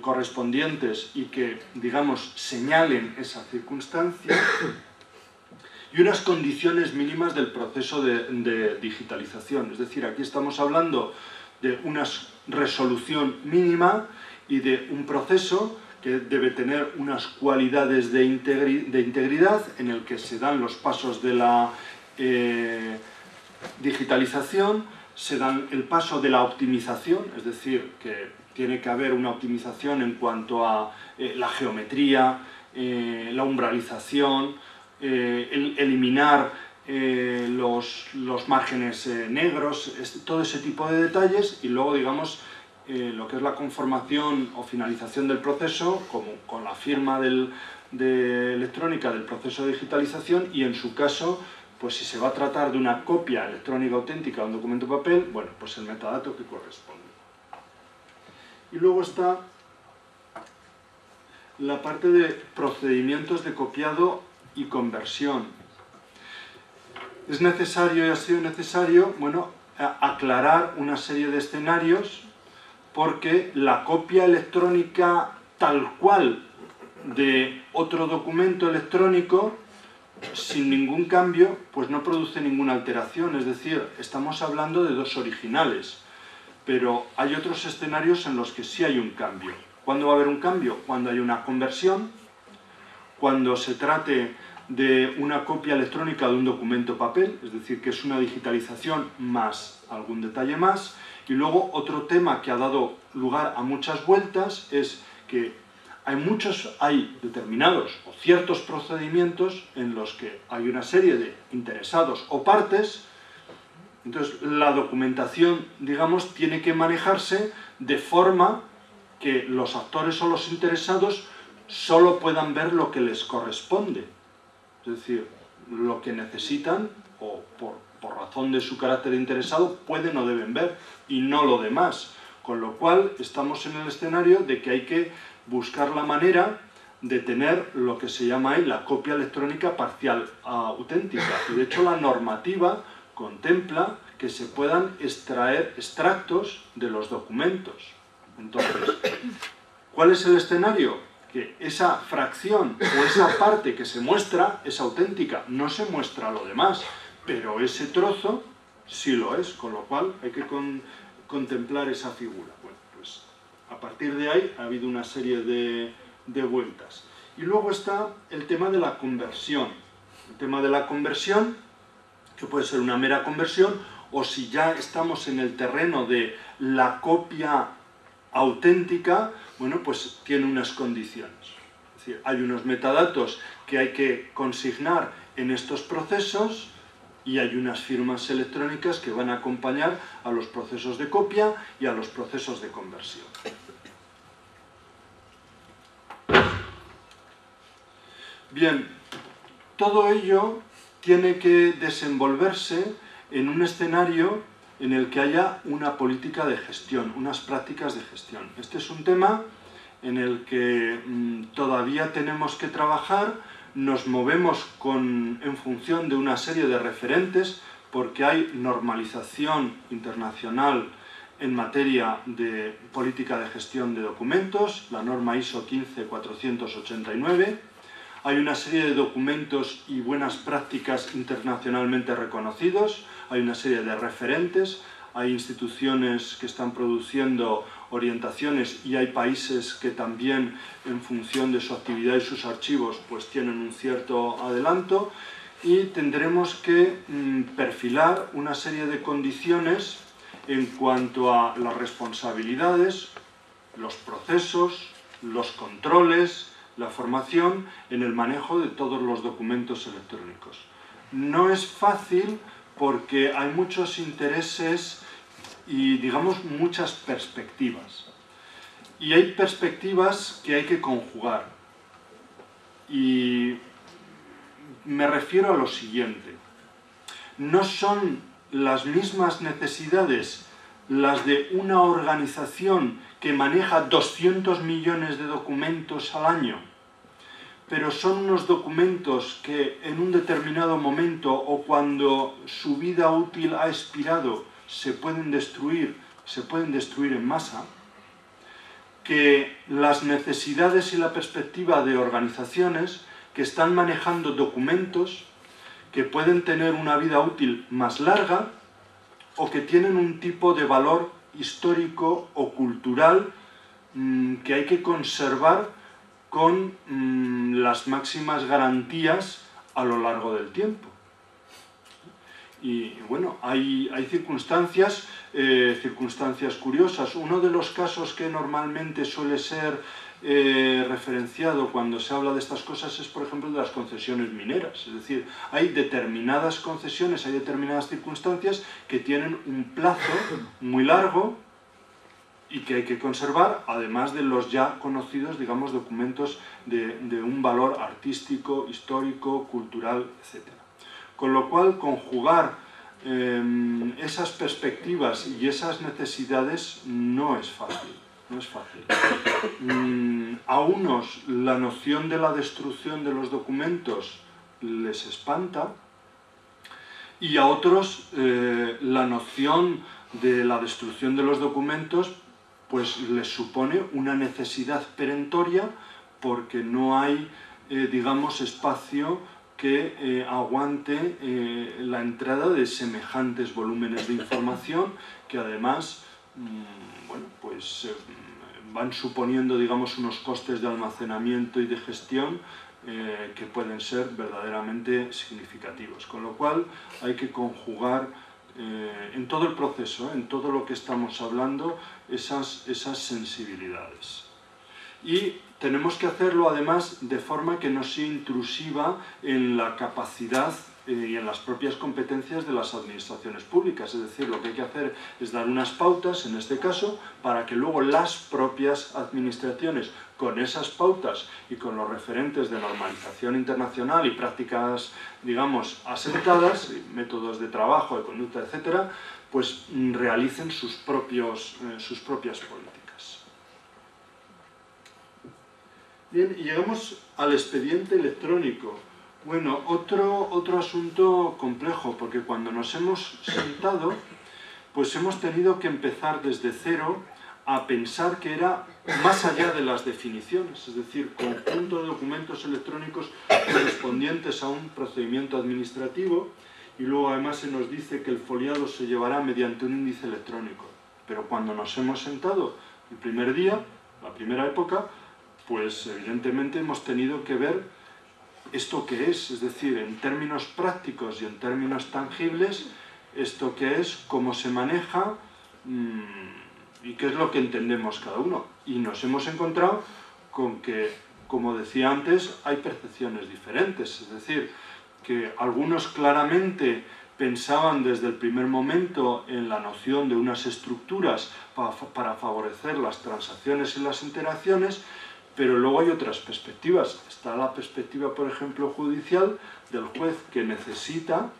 correspondientes y que, digamos, señalen esa circunstancia, y unas condiciones mínimas del proceso de digitalización. Es decir, aquí estamos hablando de una resolución mínima y de un proceso que debe tener unas cualidades de integridad en el que se dan los pasos de la digitalización, se dan el paso de la optimización, es decir, que tiene que haber una optimización en cuanto a la geometría, la umbralización, eliminar los márgenes negros, todo ese tipo de detalles, y luego, digamos, lo que es la conformación o finalización del proceso, como con la firma de electrónica del proceso de digitalización, y en su caso, pues si se va a tratar de una copia electrónica auténtica de un documento papel, bueno, pues el metadato que corresponde. Y luego está la parte de procedimientos de copiado y conversión. Es necesario, y ha sido necesario, bueno, aclarar una serie de escenarios, porque la copia electrónica tal cual de otro documento electrónico, sin ningún cambio, pues no produce ninguna alteración. Es decir, estamos hablando de dos originales, pero hay otros escenarios en los que sí hay un cambio. ¿Cuándo va a haber un cambio? Cuando hay una conversión, cuando se trate de una copia electrónica de un documento papel, es decir, que es una digitalización más algún detalle más. Y luego otro tema que ha dado lugar a muchas vueltas es que hay determinados o ciertos procedimientos en los que hay una serie de interesados o partes. Entonces la documentación, digamos, tiene que manejarse de forma que los actores o los interesados solo puedan ver lo que les corresponde, es decir, lo que necesitan o por razón de su carácter interesado pueden o deben ver, y no lo demás. Con lo cual estamos en el escenario de que hay que buscar la manera de tener lo que se llama ahí la copia electrónica parcial auténtica. Y de hecho la normativa contempla que se puedan extraer extractos de los documentos. Entonces, ¿cuál es el escenario? Que esa fracción o esa parte que se muestra es auténtica, no se muestra lo demás. Pero ese trozo sí lo es, con lo cual hay que contemplar esa figura. Bueno, pues a partir de ahí ha habido una serie de vueltas. Y luego está el tema de la conversión. El tema de la conversión, que puede ser una mera conversión, o si ya estamos en el terreno de la copia auténtica, bueno, pues tiene unas condiciones. Es decir, hay unos metadatos que hay que consignar en estos procesos, y hay unas firmas electrónicas que van a acompañar a los procesos de copia y a los procesos de conversión. Bien, todo ello tiene que desenvolverse en un escenario en el que haya una política de gestión, unas prácticas de gestión. Este es un tema en el que todavía tenemos que trabajar. Nos movemos en función de una serie de referentes, porque hay normalización internacional en materia de política de gestión de documentos, la norma ISO 15489, hay una serie de documentos y buenas prácticas internacionalmente reconocidos, hay una serie de referentes, hay instituciones que están produciendo orientaciones y hay países que también, en función de su actividad y sus archivos, pues tienen un cierto adelanto, y tendremos que perfilar una serie de condiciones en cuanto a las responsabilidades, los procesos, los controles, la formación en el manejo de todos los documentos electrónicos. No es fácil, porque hay muchos intereses y, digamos, muchas perspectivas. Y hay perspectivas que hay que conjugar. Y me refiero a lo siguiente. No son las mismas necesidades las de una organización que maneja 200 millones de documentos al año, pero son unos documentos que en un determinado momento o cuando su vida útil ha expirado se pueden destruir en masa, que las necesidades y la perspectiva de organizaciones que están manejando documentos que pueden tener una vida útil más larga o que tienen un tipo de valor histórico o cultural que hay que conservar con las máximas garantías a lo largo del tiempo. Y bueno, hay circunstancias, curiosas. Uno de los casos que normalmente suele ser referenciado cuando se habla de estas cosas es, por ejemplo, de las concesiones mineras. Es decir, hay determinadas concesiones, hay determinadas circunstancias que tienen un plazo muy largo y que hay que conservar, además de los ya conocidos, digamos, documentos de un valor artístico, histórico, cultural, etc. Con lo cual, conjugar esas perspectivas y esas necesidades no es fácil. No es fácil. A unos la noción de la destrucción de los documentos les espanta y a otros la noción de la destrucción de los documentos pues les supone una necesidad perentoria porque no hay, digamos, espacio que aguante la entrada de semejantes volúmenes de información que además bueno, pues van suponiendo, digamos, unos costes de almacenamiento y de gestión que pueden ser verdaderamente significativos. Con lo cual hay que conjugar en todo el proceso, en todo lo que estamos hablando, esas sensibilidades. Y tenemos que hacerlo además de forma que no sea intrusiva en la capacidad y en las propias competencias de las administraciones públicas. Es decir, lo que hay que hacer es dar unas pautas, en este caso, para que luego las propias administraciones, con esas pautas y con los referentes de normalización internacional y prácticas, digamos, asentadas, métodos de trabajo, de conducta, etc., pues realicen sus propias políticas. Bien, y llegamos al expediente electrónico. Bueno, otro asunto complejo, porque cuando nos hemos sentado, pues hemos tenido que empezar desde cero a pensar que era más allá de las definiciones, es decir, conjunto de documentos electrónicos correspondientes a un procedimiento administrativo, y luego además se nos dice que el foliado se llevará mediante un índice electrónico. Pero cuando nos hemos sentado el primer día, la primera época, pues evidentemente hemos tenido que ver ¿esto qué es? Es decir, en términos prácticos y en términos tangibles, ¿esto qué es? ¿Cómo se maneja? ¿Y qué es lo que entendemos cada uno? Y nos hemos encontrado con que, como decía antes, hay percepciones diferentes. Es decir, que algunos claramente pensaban desde el primer momento en la noción de unas estructuras para favorecer las transacciones y las interacciones, pero luego hay otras perspectivas. Está la perspectiva, por ejemplo, judicial del juez que necesita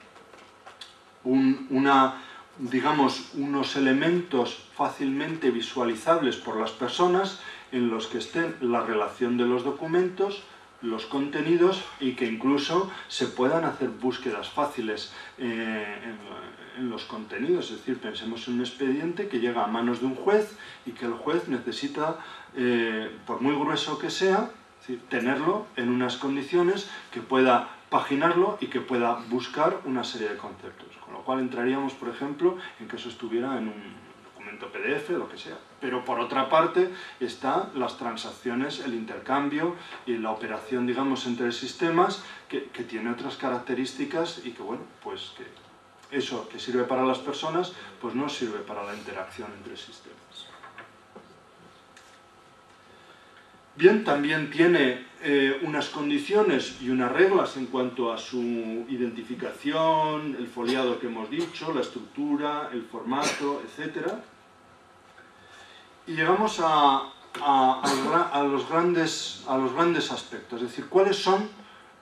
digamos, unos elementos fácilmente visualizables por las personas en los que estén la relación de los documentos, los contenidos y que incluso se puedan hacer búsquedas fáciles en los contenidos. Es decir, pensemos en un expediente que llega a manos de un juez y que el juez necesita, por muy grueso que sea, tenerlo en unas condiciones que pueda paginarlo y que pueda buscar una serie de conceptos. Con lo cual entraríamos, por ejemplo, en que eso estuviera en un documento PDF, lo que sea. Pero por otra parte están las transacciones, el intercambio y la operación, digamos, entre sistemas que tiene otras características y que, bueno, pues que eso que sirve para las personas, pues no sirve para la interacción entre sistemas. Bien, también tiene unas condiciones y unas reglas en cuanto a su identificación, el foliado que hemos dicho, la estructura, el formato, etc. Y llegamos a los grandes aspectos, es decir, cuáles son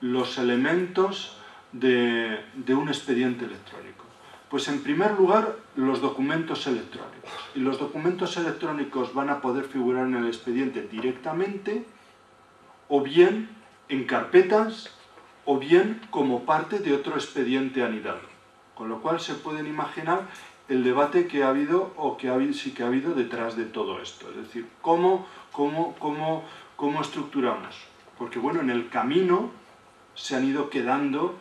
los elementos de un expediente electrónico. Pues en primer lugar, los documentos electrónicos. Y los documentos electrónicos van a poder figurar en el expediente directamente, o bien en carpetas, o bien como parte de otro expediente anidado. Con lo cual se pueden imaginar el debate que ha habido o que sí que ha habido detrás de todo esto. Es decir, ¿cómo estructuramos? Porque bueno, en el camino se han ido quedando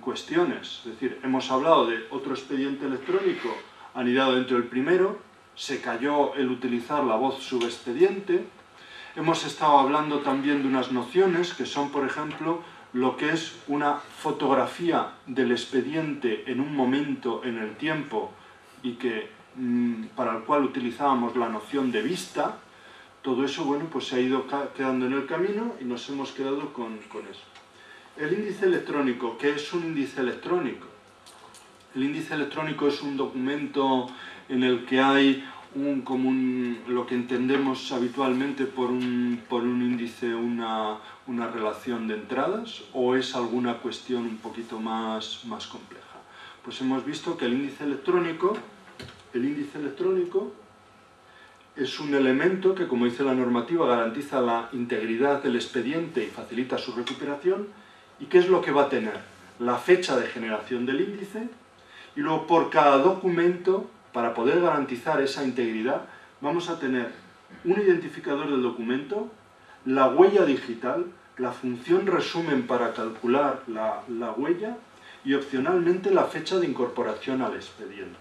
cuestiones, es decir, hemos hablado de otro expediente electrónico anidado dentro del primero, se cayó el utilizar la voz subexpediente, hemos estado hablando también de unas nociones que son, por ejemplo, lo que es una fotografía del expediente en un momento en el tiempo y que para el cual utilizábamos la noción de vista, todo eso, bueno, pues se ha ido quedando en el camino y nos hemos quedado con eso. El índice electrónico, ¿qué es un índice electrónico? El índice electrónico es un documento en el que hay lo que entendemos habitualmente por un índice, una relación de entradas, o es alguna cuestión un poquito más compleja. Pues hemos visto que el índice electrónico es un elemento que, como dice la normativa, garantiza la integridad del expediente y facilita su recuperación. ¿Y qué es lo que va a tener? La fecha de generación del índice, y luego por cada documento, para poder garantizar esa integridad, vamos a tener un identificador del documento, la huella digital, la función resumen para calcular la huella y opcionalmente la fecha de incorporación al expediente.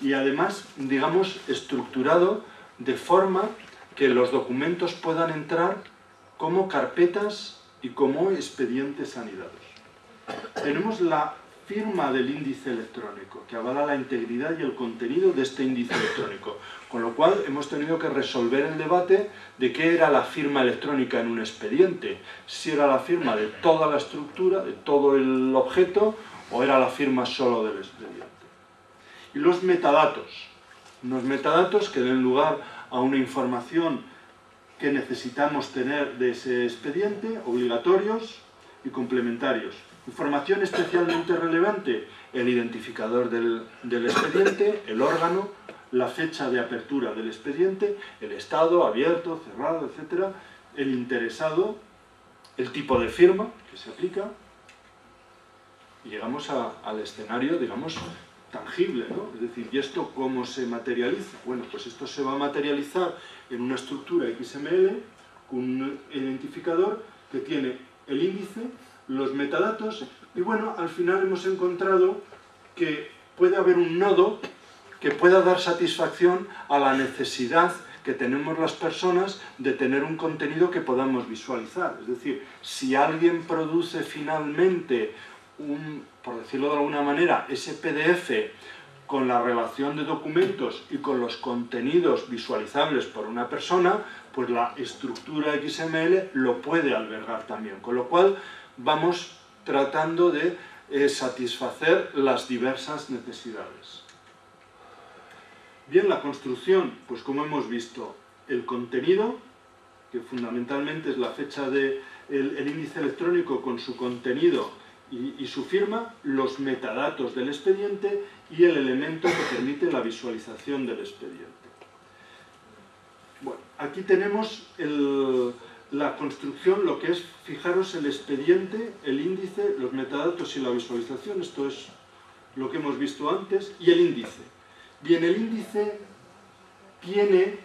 Y además, digamos, estructurado de forma que los documentos puedan entrar como carpetas y como expedientes anidados. Tenemos la firma del índice electrónico, que avala la integridad y el contenido de este índice electrónico, con lo cual hemos tenido que resolver el debate de qué era la firma electrónica en un expediente, si era la firma de toda la estructura, de todo el objeto, o era la firma solo del expediente. Y los metadatos. Unos metadatos que den lugar a una información que necesitamos tener de ese expediente, obligatorios y complementarios. Información especialmente relevante: el identificador del expediente, el órgano, la fecha de apertura del expediente, el estado, abierto, cerrado, etc., el interesado, el tipo de firma que se aplica, y llegamos al escenario, digamos, tangible, ¿no? Es decir, ¿y esto cómo se materializa? Bueno, pues esto se va a materializar en una estructura XML con un identificador que tiene el índice, los metadatos, y bueno, al final hemos encontrado que puede haber un nodo que pueda dar satisfacción a la necesidad que tenemos las personas de tener un contenido que podamos visualizar. Es decir, si alguien produce finalmente por decirlo de alguna manera, ese PDF con la relación de documentos y con los contenidos visualizables por una persona, pues la estructura XML lo puede albergar también, con lo cual vamos tratando de satisfacer las diversas necesidades. Bien, la construcción, pues como hemos visto, el contenido, que fundamentalmente es la fecha del índice electrónico con su contenido y su firma, los metadatos del expediente y el elemento que permite la visualización del expediente. Bueno, aquí tenemos la construcción, lo que es, fijaros, el expediente, el índice, los metadatos y la visualización. Esto es lo que hemos visto antes, y el índice. Bien, el índice tiene,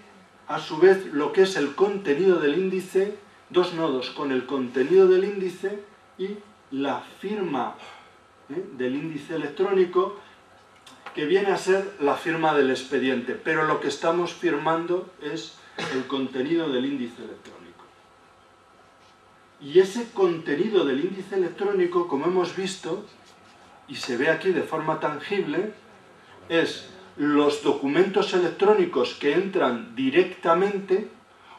a su vez, lo que es el contenido del índice, dos nodos con el contenido del índice y la firma del índice electrónico, que viene a ser la firma del expediente, pero lo que estamos firmando es el contenido del índice electrónico. Y ese contenido del índice electrónico, como hemos visto, y se ve aquí de forma tangible, es los documentos electrónicos que entran directamente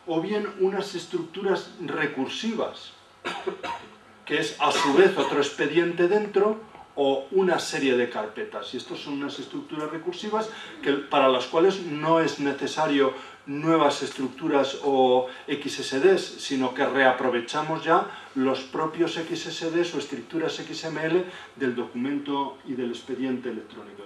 o bien unas estructuras recursivas, que es a su vez otro expediente dentro, o una serie de carpetas. Y estas son unas estructuras recursivas para las cuales no es necesario nuevas estructuras o XSDs, sino que reaprovechamos ya los propios XSDs o estructuras XML del documento y del expediente electrónico.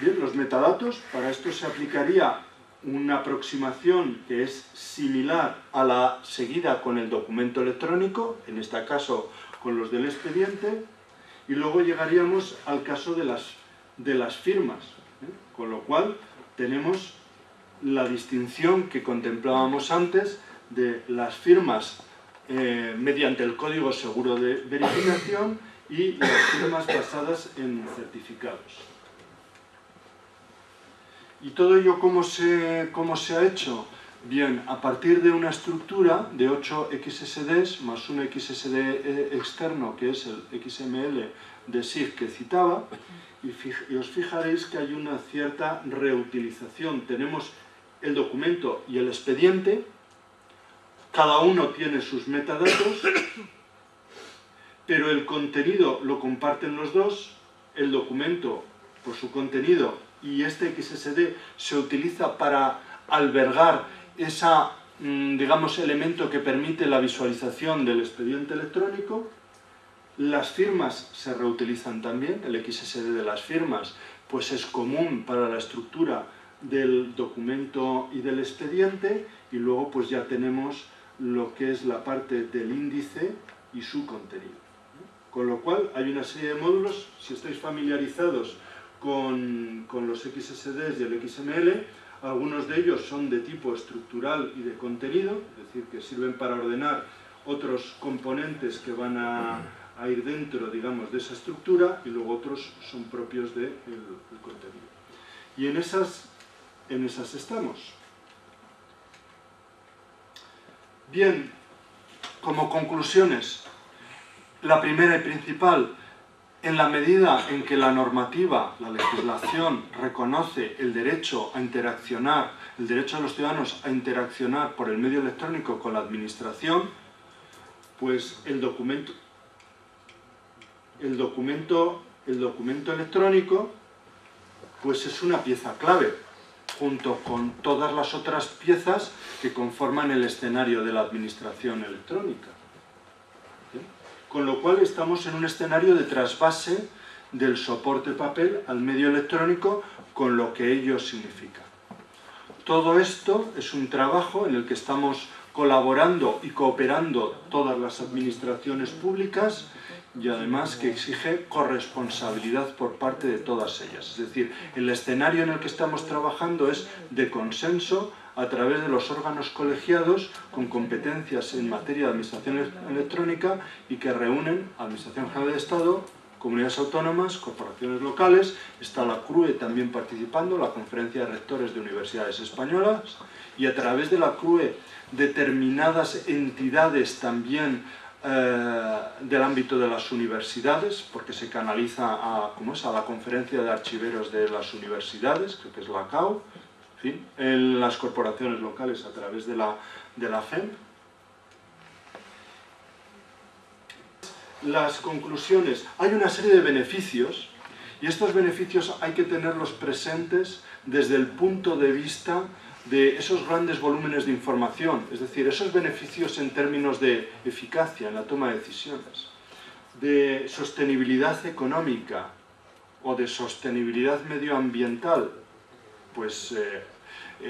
Bien, los metadatos, para esto se aplicaría una aproximación que es similar a la seguida con el documento electrónico, en este caso con los del expediente, y luego llegaríamos al caso de las firmas, ¿eh? Con lo cual tenemos la distinción que contemplábamos antes de las firmas mediante el código seguro de verificación y las firmas basadas en certificados. ¿Y todo ello cómo se ha hecho? Bien, a partir de una estructura de 8 XSDs más un XSD externo, que es el XML de SIC que citaba, y os fijaréis que hay una cierta reutilización. Tenemos el documento y el expediente, cada uno tiene sus metadatos, pero el contenido lo comparten los dos, el documento por su contenido y este XSD se utiliza para albergar esa, digamos, elemento que permite la visualización del expediente electrónico. Las firmas se reutilizan también, el XSD de las firmas pues es común para la estructura del documento y del expediente, y luego pues ya tenemos lo que es la parte del índice y su contenido. Con lo cual hay una serie de módulos. Si estáis familiarizados con los XSDs y el XML, algunos de ellos son de tipo estructural y de contenido, es decir, que sirven para ordenar otros componentes que van a ir dentro, digamos, de esa estructura, y luego otros son propios del contenido. Y en esas estamos. Bien, como conclusiones, la primera y principal: en la medida en que la normativa, la legislación, reconoce el derecho a interaccionar, el derecho de los ciudadanos a interaccionar por el medio electrónico con la administración, pues el documento electrónico pues es una pieza clave, junto con todas las otras piezas que conforman el escenario de la administración electrónica. Con lo cual estamos en un escenario de trasvase del soporte papel al medio electrónico, con lo que ello significa. Todo esto es un trabajo en el que estamos colaborando y cooperando todas las administraciones públicas, y además que exige corresponsabilidad por parte de todas ellas. Es decir, el escenario en el que estamos trabajando es de consenso a través de los órganos colegiados con competencias en materia de administración electrónica, y que reúnen Administración General del Estado, comunidades autónomas, corporaciones locales, está la CRUE también participando, la Conferencia de Rectores de Universidades Españolas, y a través de la CRUE determinadas entidades también del ámbito de las universidades, porque se canaliza a la Conferencia de Archiveros de las Universidades, creo que es la CAO, ¿sí? En las corporaciones locales a través de la FEMP. Las conclusiones: hay una serie de beneficios, y estos beneficios hay que tenerlos presentes desde el punto de vista de esos grandes volúmenes de información, es decir, esos beneficios en términos de eficacia en la toma de decisiones, de sostenibilidad económica o de sostenibilidad medioambiental. Pues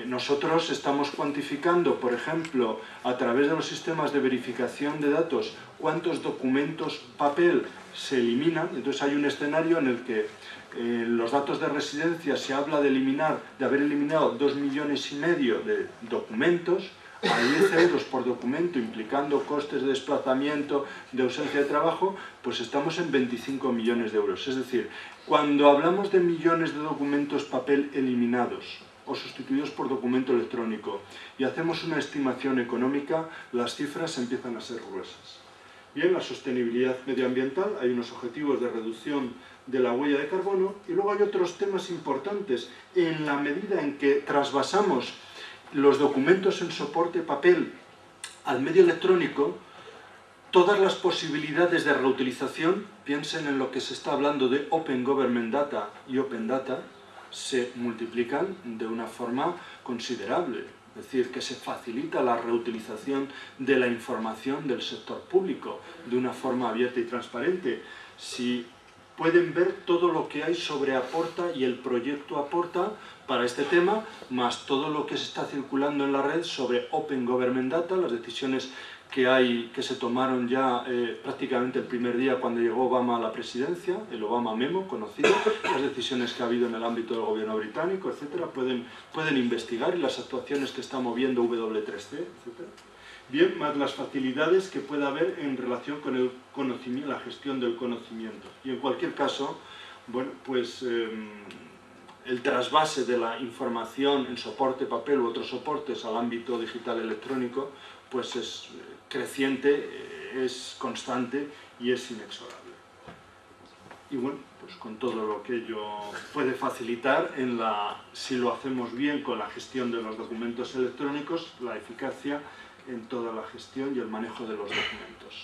nosotros estamos cuantificando, por ejemplo, a través de los sistemas de verificación de datos, cuántos documentos papel se eliminan. Entonces hay un escenario en el que los datos de residencia se habla de haber eliminado 2,5 millones de documentos, a 10 euros por documento, implicando costes de desplazamiento, de ausencia de trabajo, pues estamos en 25 millones de euros. Es decir, cuando hablamos de millones de documentos papel eliminados o sustituidos por documento electrónico y hacemos una estimación económica, las cifras empiezan a ser gruesas. Bien, la sostenibilidad medioambiental, hay unos objetivos de reducción de la huella de carbono, y luego hay otros temas importantes. En la medida en que trasvasamos los documentos en soporte papel al medio electrónico, todas las posibilidades de reutilización, piensen en lo que se está hablando de Open Government Data y Open Data, se multiplican de una forma considerable. Es decir, que se facilita la reutilización de la información del sector público de una forma abierta y transparente. Si pueden ver todo lo que hay sobre Aporta y el proyecto Aporta para este tema, más todo lo que se está circulando en la red sobre Open Government Data, las decisiones que se tomaron ya prácticamente el primer día cuando llegó Obama a la presidencia, el Obama Memo conocido, las decisiones que ha habido en el ámbito del gobierno británico, etcétera, pueden investigar, y las actuaciones que está moviendo W3C, etcétera. Bien, más las facilidades que pueda haber en relación con el conocimiento, la gestión del conocimiento. Y en cualquier caso, bueno, pues el trasvase de la información en soporte papel u otros soportes al ámbito digital electrónico, pues es creciente, es constante y es inexorable. Y bueno, pues con todo lo que ello puede facilitar, si lo hacemos bien con la gestión de los documentos electrónicos, la eficacia en toda la gestión y el manejo de los documentos.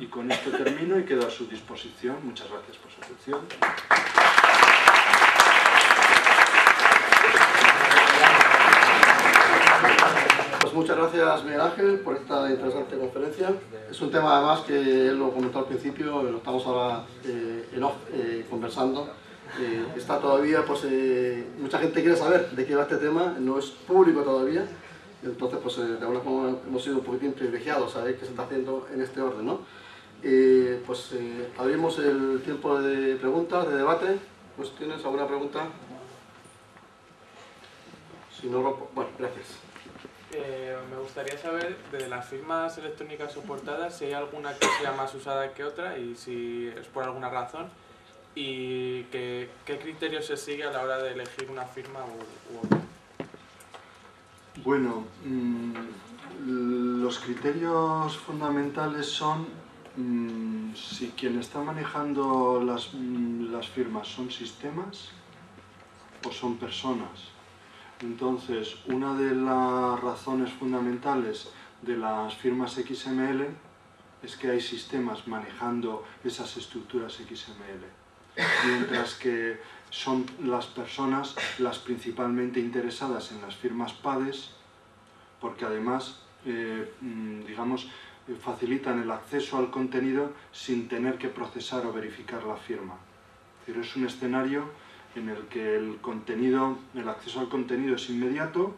Y con esto termino y quedo a su disposición. Muchas gracias por su atención. Pues muchas gracias, Miguel Ángel, por esta interesante conferencia. Es un tema, además, que él lo comentó al principio, lo estamos ahora conversando. Está todavía, pues mucha gente quiere saber de qué va este tema, no es público todavía. Entonces, pues de alguna forma hemos sido un poquitín privilegiados a ver qué se está haciendo en este orden, ¿no? Abrimos el tiempo de preguntas, de debate. Pues, ¿tienes alguna pregunta? Si no, bueno, gracias. Me gustaría saber, de las firmas electrónicas soportadas, si hay alguna que sea más usada que otra y si es por alguna razón, y qué criterios se sigue a la hora de elegir una firma u otra. Bueno, los criterios fundamentales son si quien está manejando las firmas son sistemas o son personas. Entonces, una de las razones fundamentales de las firmas XML es que hay sistemas manejando esas estructuras XML, mientras que son las personas las principalmente interesadas en las firmas PADES, porque además, digamos, facilitan el acceso al contenido sin tener que procesar o verificar la firma. Pero es un escenario en el que el acceso al contenido es inmediato,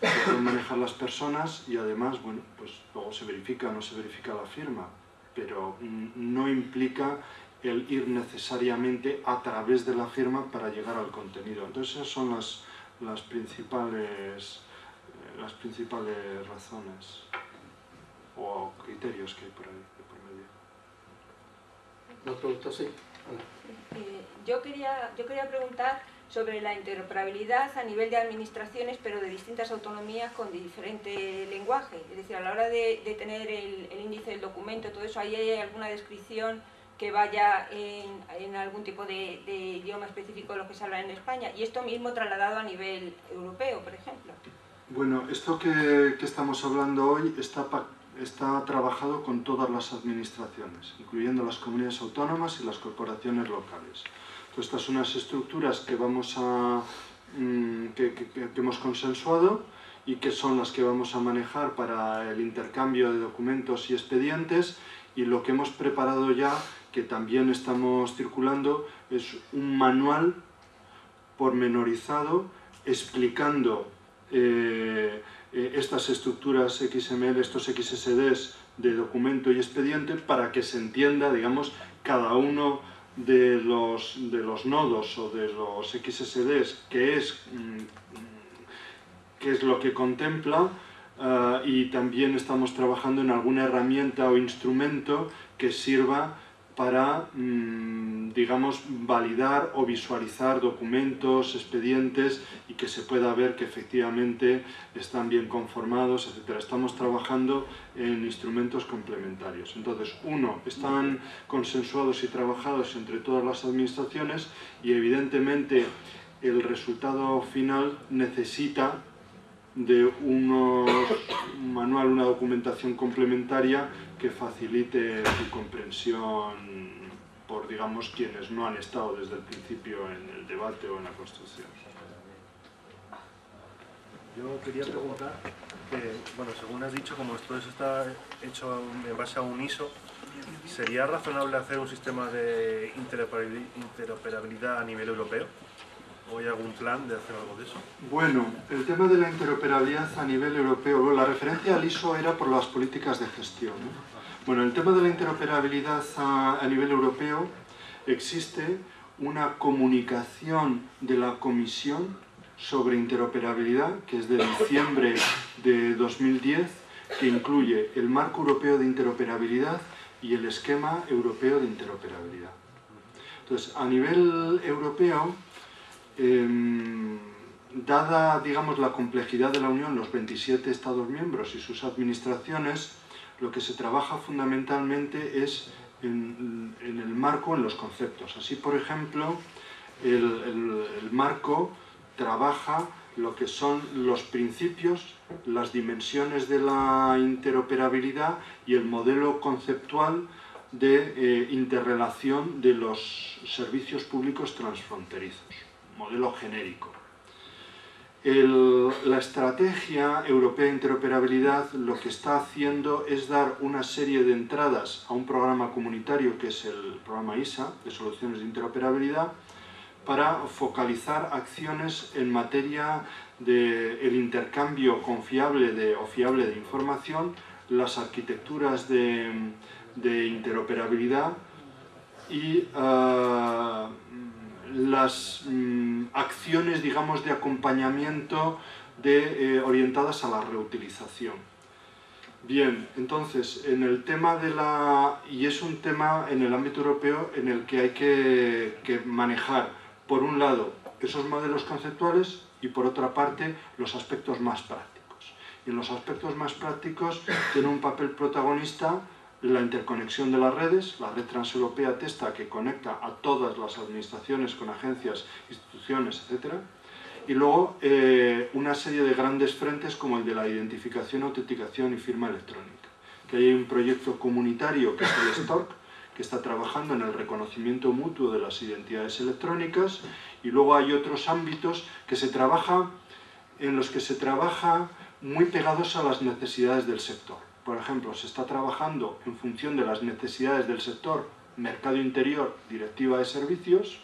se pueden manejar las personas y además, bueno, pues luego se verifica o no se verifica la firma, pero no implica el ir necesariamente a través de la firma para llegar al contenido. Entonces esas son las principales razones o criterios que hay por ahí, por medio. ¿Nos preguntas? Sí. Yo quería preguntar sobre la interoperabilidad a nivel de administraciones, pero de distintas autonomías con diferente lenguaje. Es decir, a la hora de tener el índice del documento, todo eso, ¿ahí hay alguna descripción que vaya en algún tipo de idioma específico de los que se habla en España? Y esto mismo trasladado a nivel europeo, por ejemplo. Bueno, esto que estamos hablando hoy está trabajado con todas las administraciones, incluyendo las comunidades autónomas y las corporaciones locales. Entonces, estas son unas estructuras que hemos consensuado y que son las que vamos a manejar para el intercambio de documentos y expedientes, y lo que hemos preparado ya, que también estamos circulando, es un manual pormenorizado explicando estas estructuras XML, estos XSDs de documento y expediente, para que se entienda, digamos, cada uno de los nodos o de los XSDs qué es lo que contempla. Y también estamos trabajando en alguna herramienta o instrumento que sirva para, digamos, validar o visualizar documentos, expedientes, y que se pueda ver que efectivamente están bien conformados, etc. Estamos trabajando en instrumentos complementarios. Entonces, uno, están consensuados y trabajados entre todas las administraciones, y evidentemente el resultado final necesita de un manual, una documentación complementaria que facilite su comprensión por, digamos, quienes no han estado desde el principio en el debate o en la construcción. Yo quería preguntar, bueno, según has dicho, como esto está hecho en base a un ISO, ¿sería razonable hacer un sistema de interoperabilidad a nivel europeo? ¿O hay algún plan de hacer algo de eso? Bueno, el tema de la interoperabilidad a nivel europeo, bueno, la referencia al ISO era por las políticas de gestión, ¿no? Bueno, el tema de la interoperabilidad a nivel europeo, existe una comunicación de la Comisión sobre interoperabilidad, que es de diciembre de 2010, que incluye el marco europeo de interoperabilidad y el esquema europeo de interoperabilidad. Entonces, a nivel europeo, Dada, digamos, la complejidad de la Unión, los 27 Estados miembros y sus administraciones, lo que se trabaja fundamentalmente es en el marco, en los conceptos. Así, por ejemplo, el marco trabaja lo que son los principios, las dimensiones de la interoperabilidad y el modelo conceptual de interrelación de los servicios públicos transfronterizos, modelo genérico. La estrategia europea de interoperabilidad lo que está haciendo es dar una serie de entradas a un programa comunitario que es el programa ISA, de soluciones de interoperabilidad, para focalizar acciones en materia del intercambio confiable o fiable de información, las arquitecturas de interoperabilidad y las acciones, digamos, de acompañamiento orientadas a la reutilización. Bien, entonces, en el tema de la... y es un tema en el ámbito europeo en el que hay que manejar, por un lado, esos modelos conceptuales y, por otra parte, los aspectos más prácticos. Y en los aspectos más prácticos tiene un papel protagonista la interconexión de las redes, la red transeuropea TESTA, que conecta a todas las administraciones con agencias, instituciones, etc. Y luego una serie de grandes frentes como el de la identificación, autenticación y firma electrónica. Que hay un proyecto comunitario que es el STORC, que está trabajando en el reconocimiento mutuo de las identidades electrónicas, y luego hay otros ámbitos que se trabaja, en los que se trabaja muy pegados a las necesidades del sector. Por ejemplo, se está trabajando en función de las necesidades del sector mercado interior, directiva de servicios,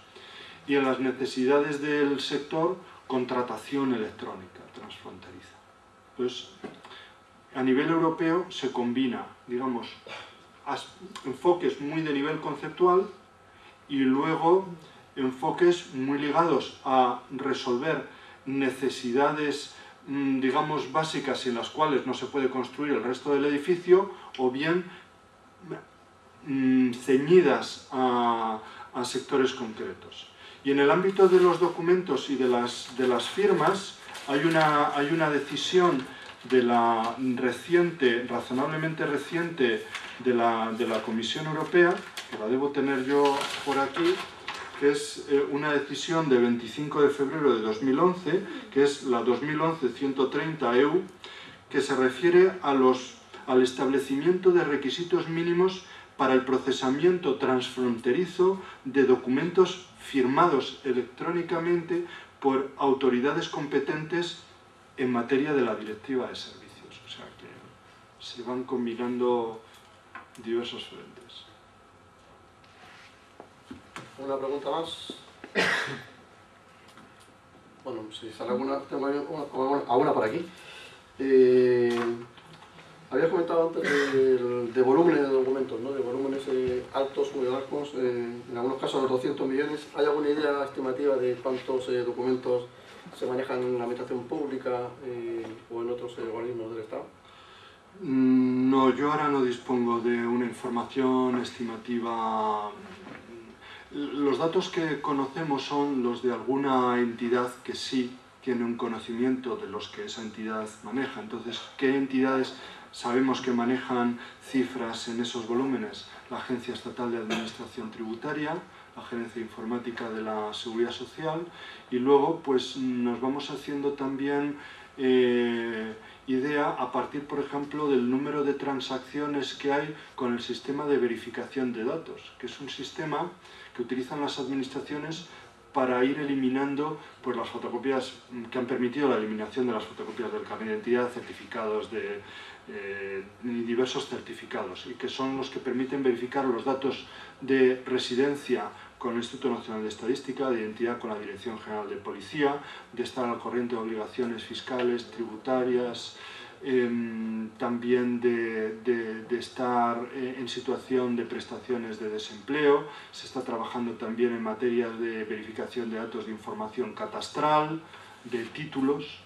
y en las necesidades del sector contratación electrónica transfronteriza. Pues, a nivel europeo se combina, digamos, enfoques muy de nivel conceptual y luego enfoques muy ligados a resolver necesidades, digamos, básicas sin las cuales no se puede construir el resto del edificio, o bien ceñidas a sectores concretos. Y en el ámbito de los documentos y de las firmas hay una decisión de la reciente, razonablemente reciente, de la Comisión Europea, que la debo tener yo por aquí, que es una decisión de 25 de febrero de 2011, que es la 2011/130/EU, que se refiere al establecimiento de requisitos mínimos para el procesamiento transfronterizo de documentos firmados electrónicamente por autoridades competentes en materia de la directiva de servicios. O sea que se van combinando diversos frentes. ¿Una pregunta más? Bueno, si sale alguna, tengo alguna por aquí. Habías comentado antes de volúmenes de documentos, ¿no? De volúmenes altos, muy largos, en algunos casos de 200 millones. ¿Hay alguna idea estimativa de cuántos documentos se manejan en la administración pública o en otros organismos del Estado? No, yo ahora no dispongo de una información estimativa. Los datos que conocemos son los de alguna entidad que sí tiene un conocimiento de los que esa entidad maneja. Entonces, ¿qué entidades sabemos que manejan cifras en esos volúmenes? La Agencia Estatal de Administración Tributaria, la Gerencia Informática de la Seguridad Social, y luego pues nos vamos haciendo también idea a partir, por ejemplo, del número de transacciones que hay con el sistema de verificación de datos, que es un sistema que utilizan las administraciones para ir eliminando, pues, las fotocopias que han permitido la eliminación de las fotocopias del carnet de identidad, certificados de diversos certificados, y que son los que permiten verificar los datos de residencia con el Instituto Nacional de Estadística, de identidad con la Dirección General de Policía, de estar al corriente de obligaciones fiscales, tributarias, también de estar en situación de prestaciones de desempleo. Se está trabajando también en materia de verificación de datos de información catastral, de títulos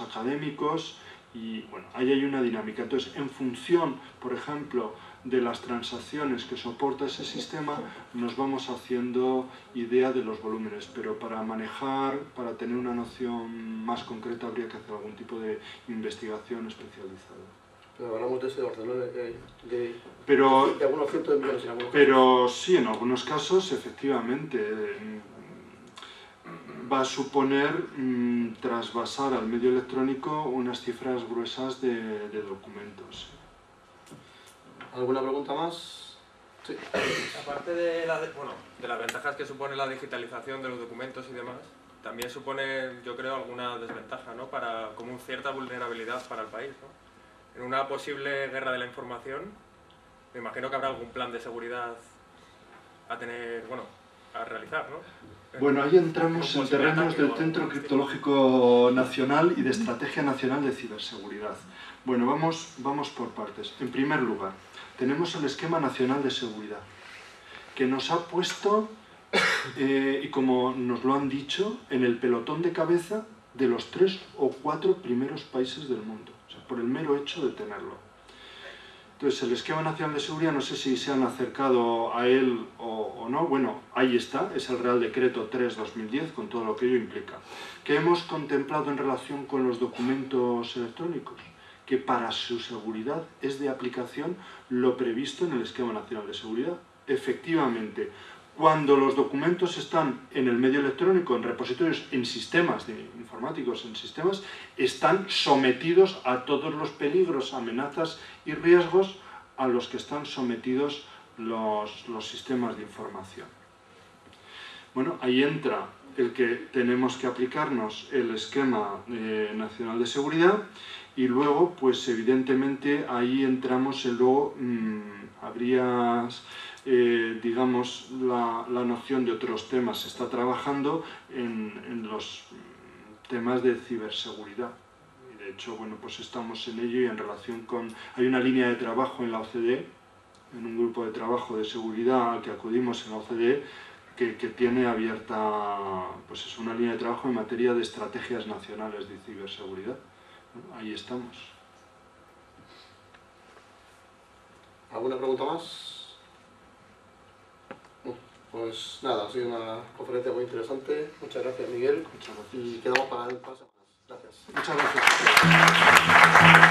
académicos, y bueno, ahí hay una dinámica. Entonces, en función, por ejemplo, de las transacciones que soporta ese sistema nos vamos haciendo idea de los volúmenes, pero para manejar, para tener una noción más concreta habría que hacer algún tipo de investigación especializada. Pero hablamos de ese orden, ¿no? De algunos cientos de millones en algunos casos. Pero sí, en algunos casos efectivamente va a suponer trasvasar al medio electrónico unas cifras gruesas de documentos. ¿Alguna pregunta más? Sí. Aparte de, las ventajas que supone la digitalización de los documentos y demás, también supone, yo creo, alguna desventaja, ¿no? Como cierta vulnerabilidad para el país, ¿no? En una posible guerra de la información, me imagino que habrá algún plan de seguridad a tener, a realizar, ¿no? Bueno, ahí entramos en terrenos del Centro Criptológico Nacional y de Estrategia Nacional de Ciberseguridad. Bueno, vamos por partes. En primer lugar, tenemos el Esquema Nacional de Seguridad, que nos ha puesto, y como nos lo han dicho, en el pelotón de cabeza de los 3 o 4 primeros países del mundo, o sea, por el mero hecho de tenerlo. Entonces, el Esquema Nacional de Seguridad, no sé si se han acercado a él o no, bueno, ahí está, es el Real Decreto 3/2010, con todo lo que ello implica. ¿Qué hemos contemplado en relación con los documentos electrónicos? Que para su seguridad es de aplicación lo previsto en el Esquema Nacional de Seguridad. Efectivamente, cuando los documentos están en el medio electrónico, en repositorios, en sistemas informáticos, en sistemas, están sometidos a todos los peligros, amenazas y riesgos a los que están sometidos los sistemas de información. Bueno, ahí entra el que tenemos que aplicarnos el Esquema Nacional de Seguridad. Y luego, pues evidentemente, ahí entramos en luego, habría, digamos, la noción de otros temas. Se está trabajando en los temas de ciberseguridad. Y de hecho, bueno, pues estamos en ello y en relación con... Hay una línea de trabajo en la OCDE, en un grupo de trabajo de seguridad al que acudimos en la OCDE, que tiene abierta, pues es una línea de trabajo en materia de estrategias nacionales de ciberseguridad. Ahí estamos. ¿Alguna pregunta más? Pues nada, ha sido una conferencia muy interesante. Muchas gracias, Miguel. Muchas gracias. Y quedamos para el paso. Gracias. Muchas gracias.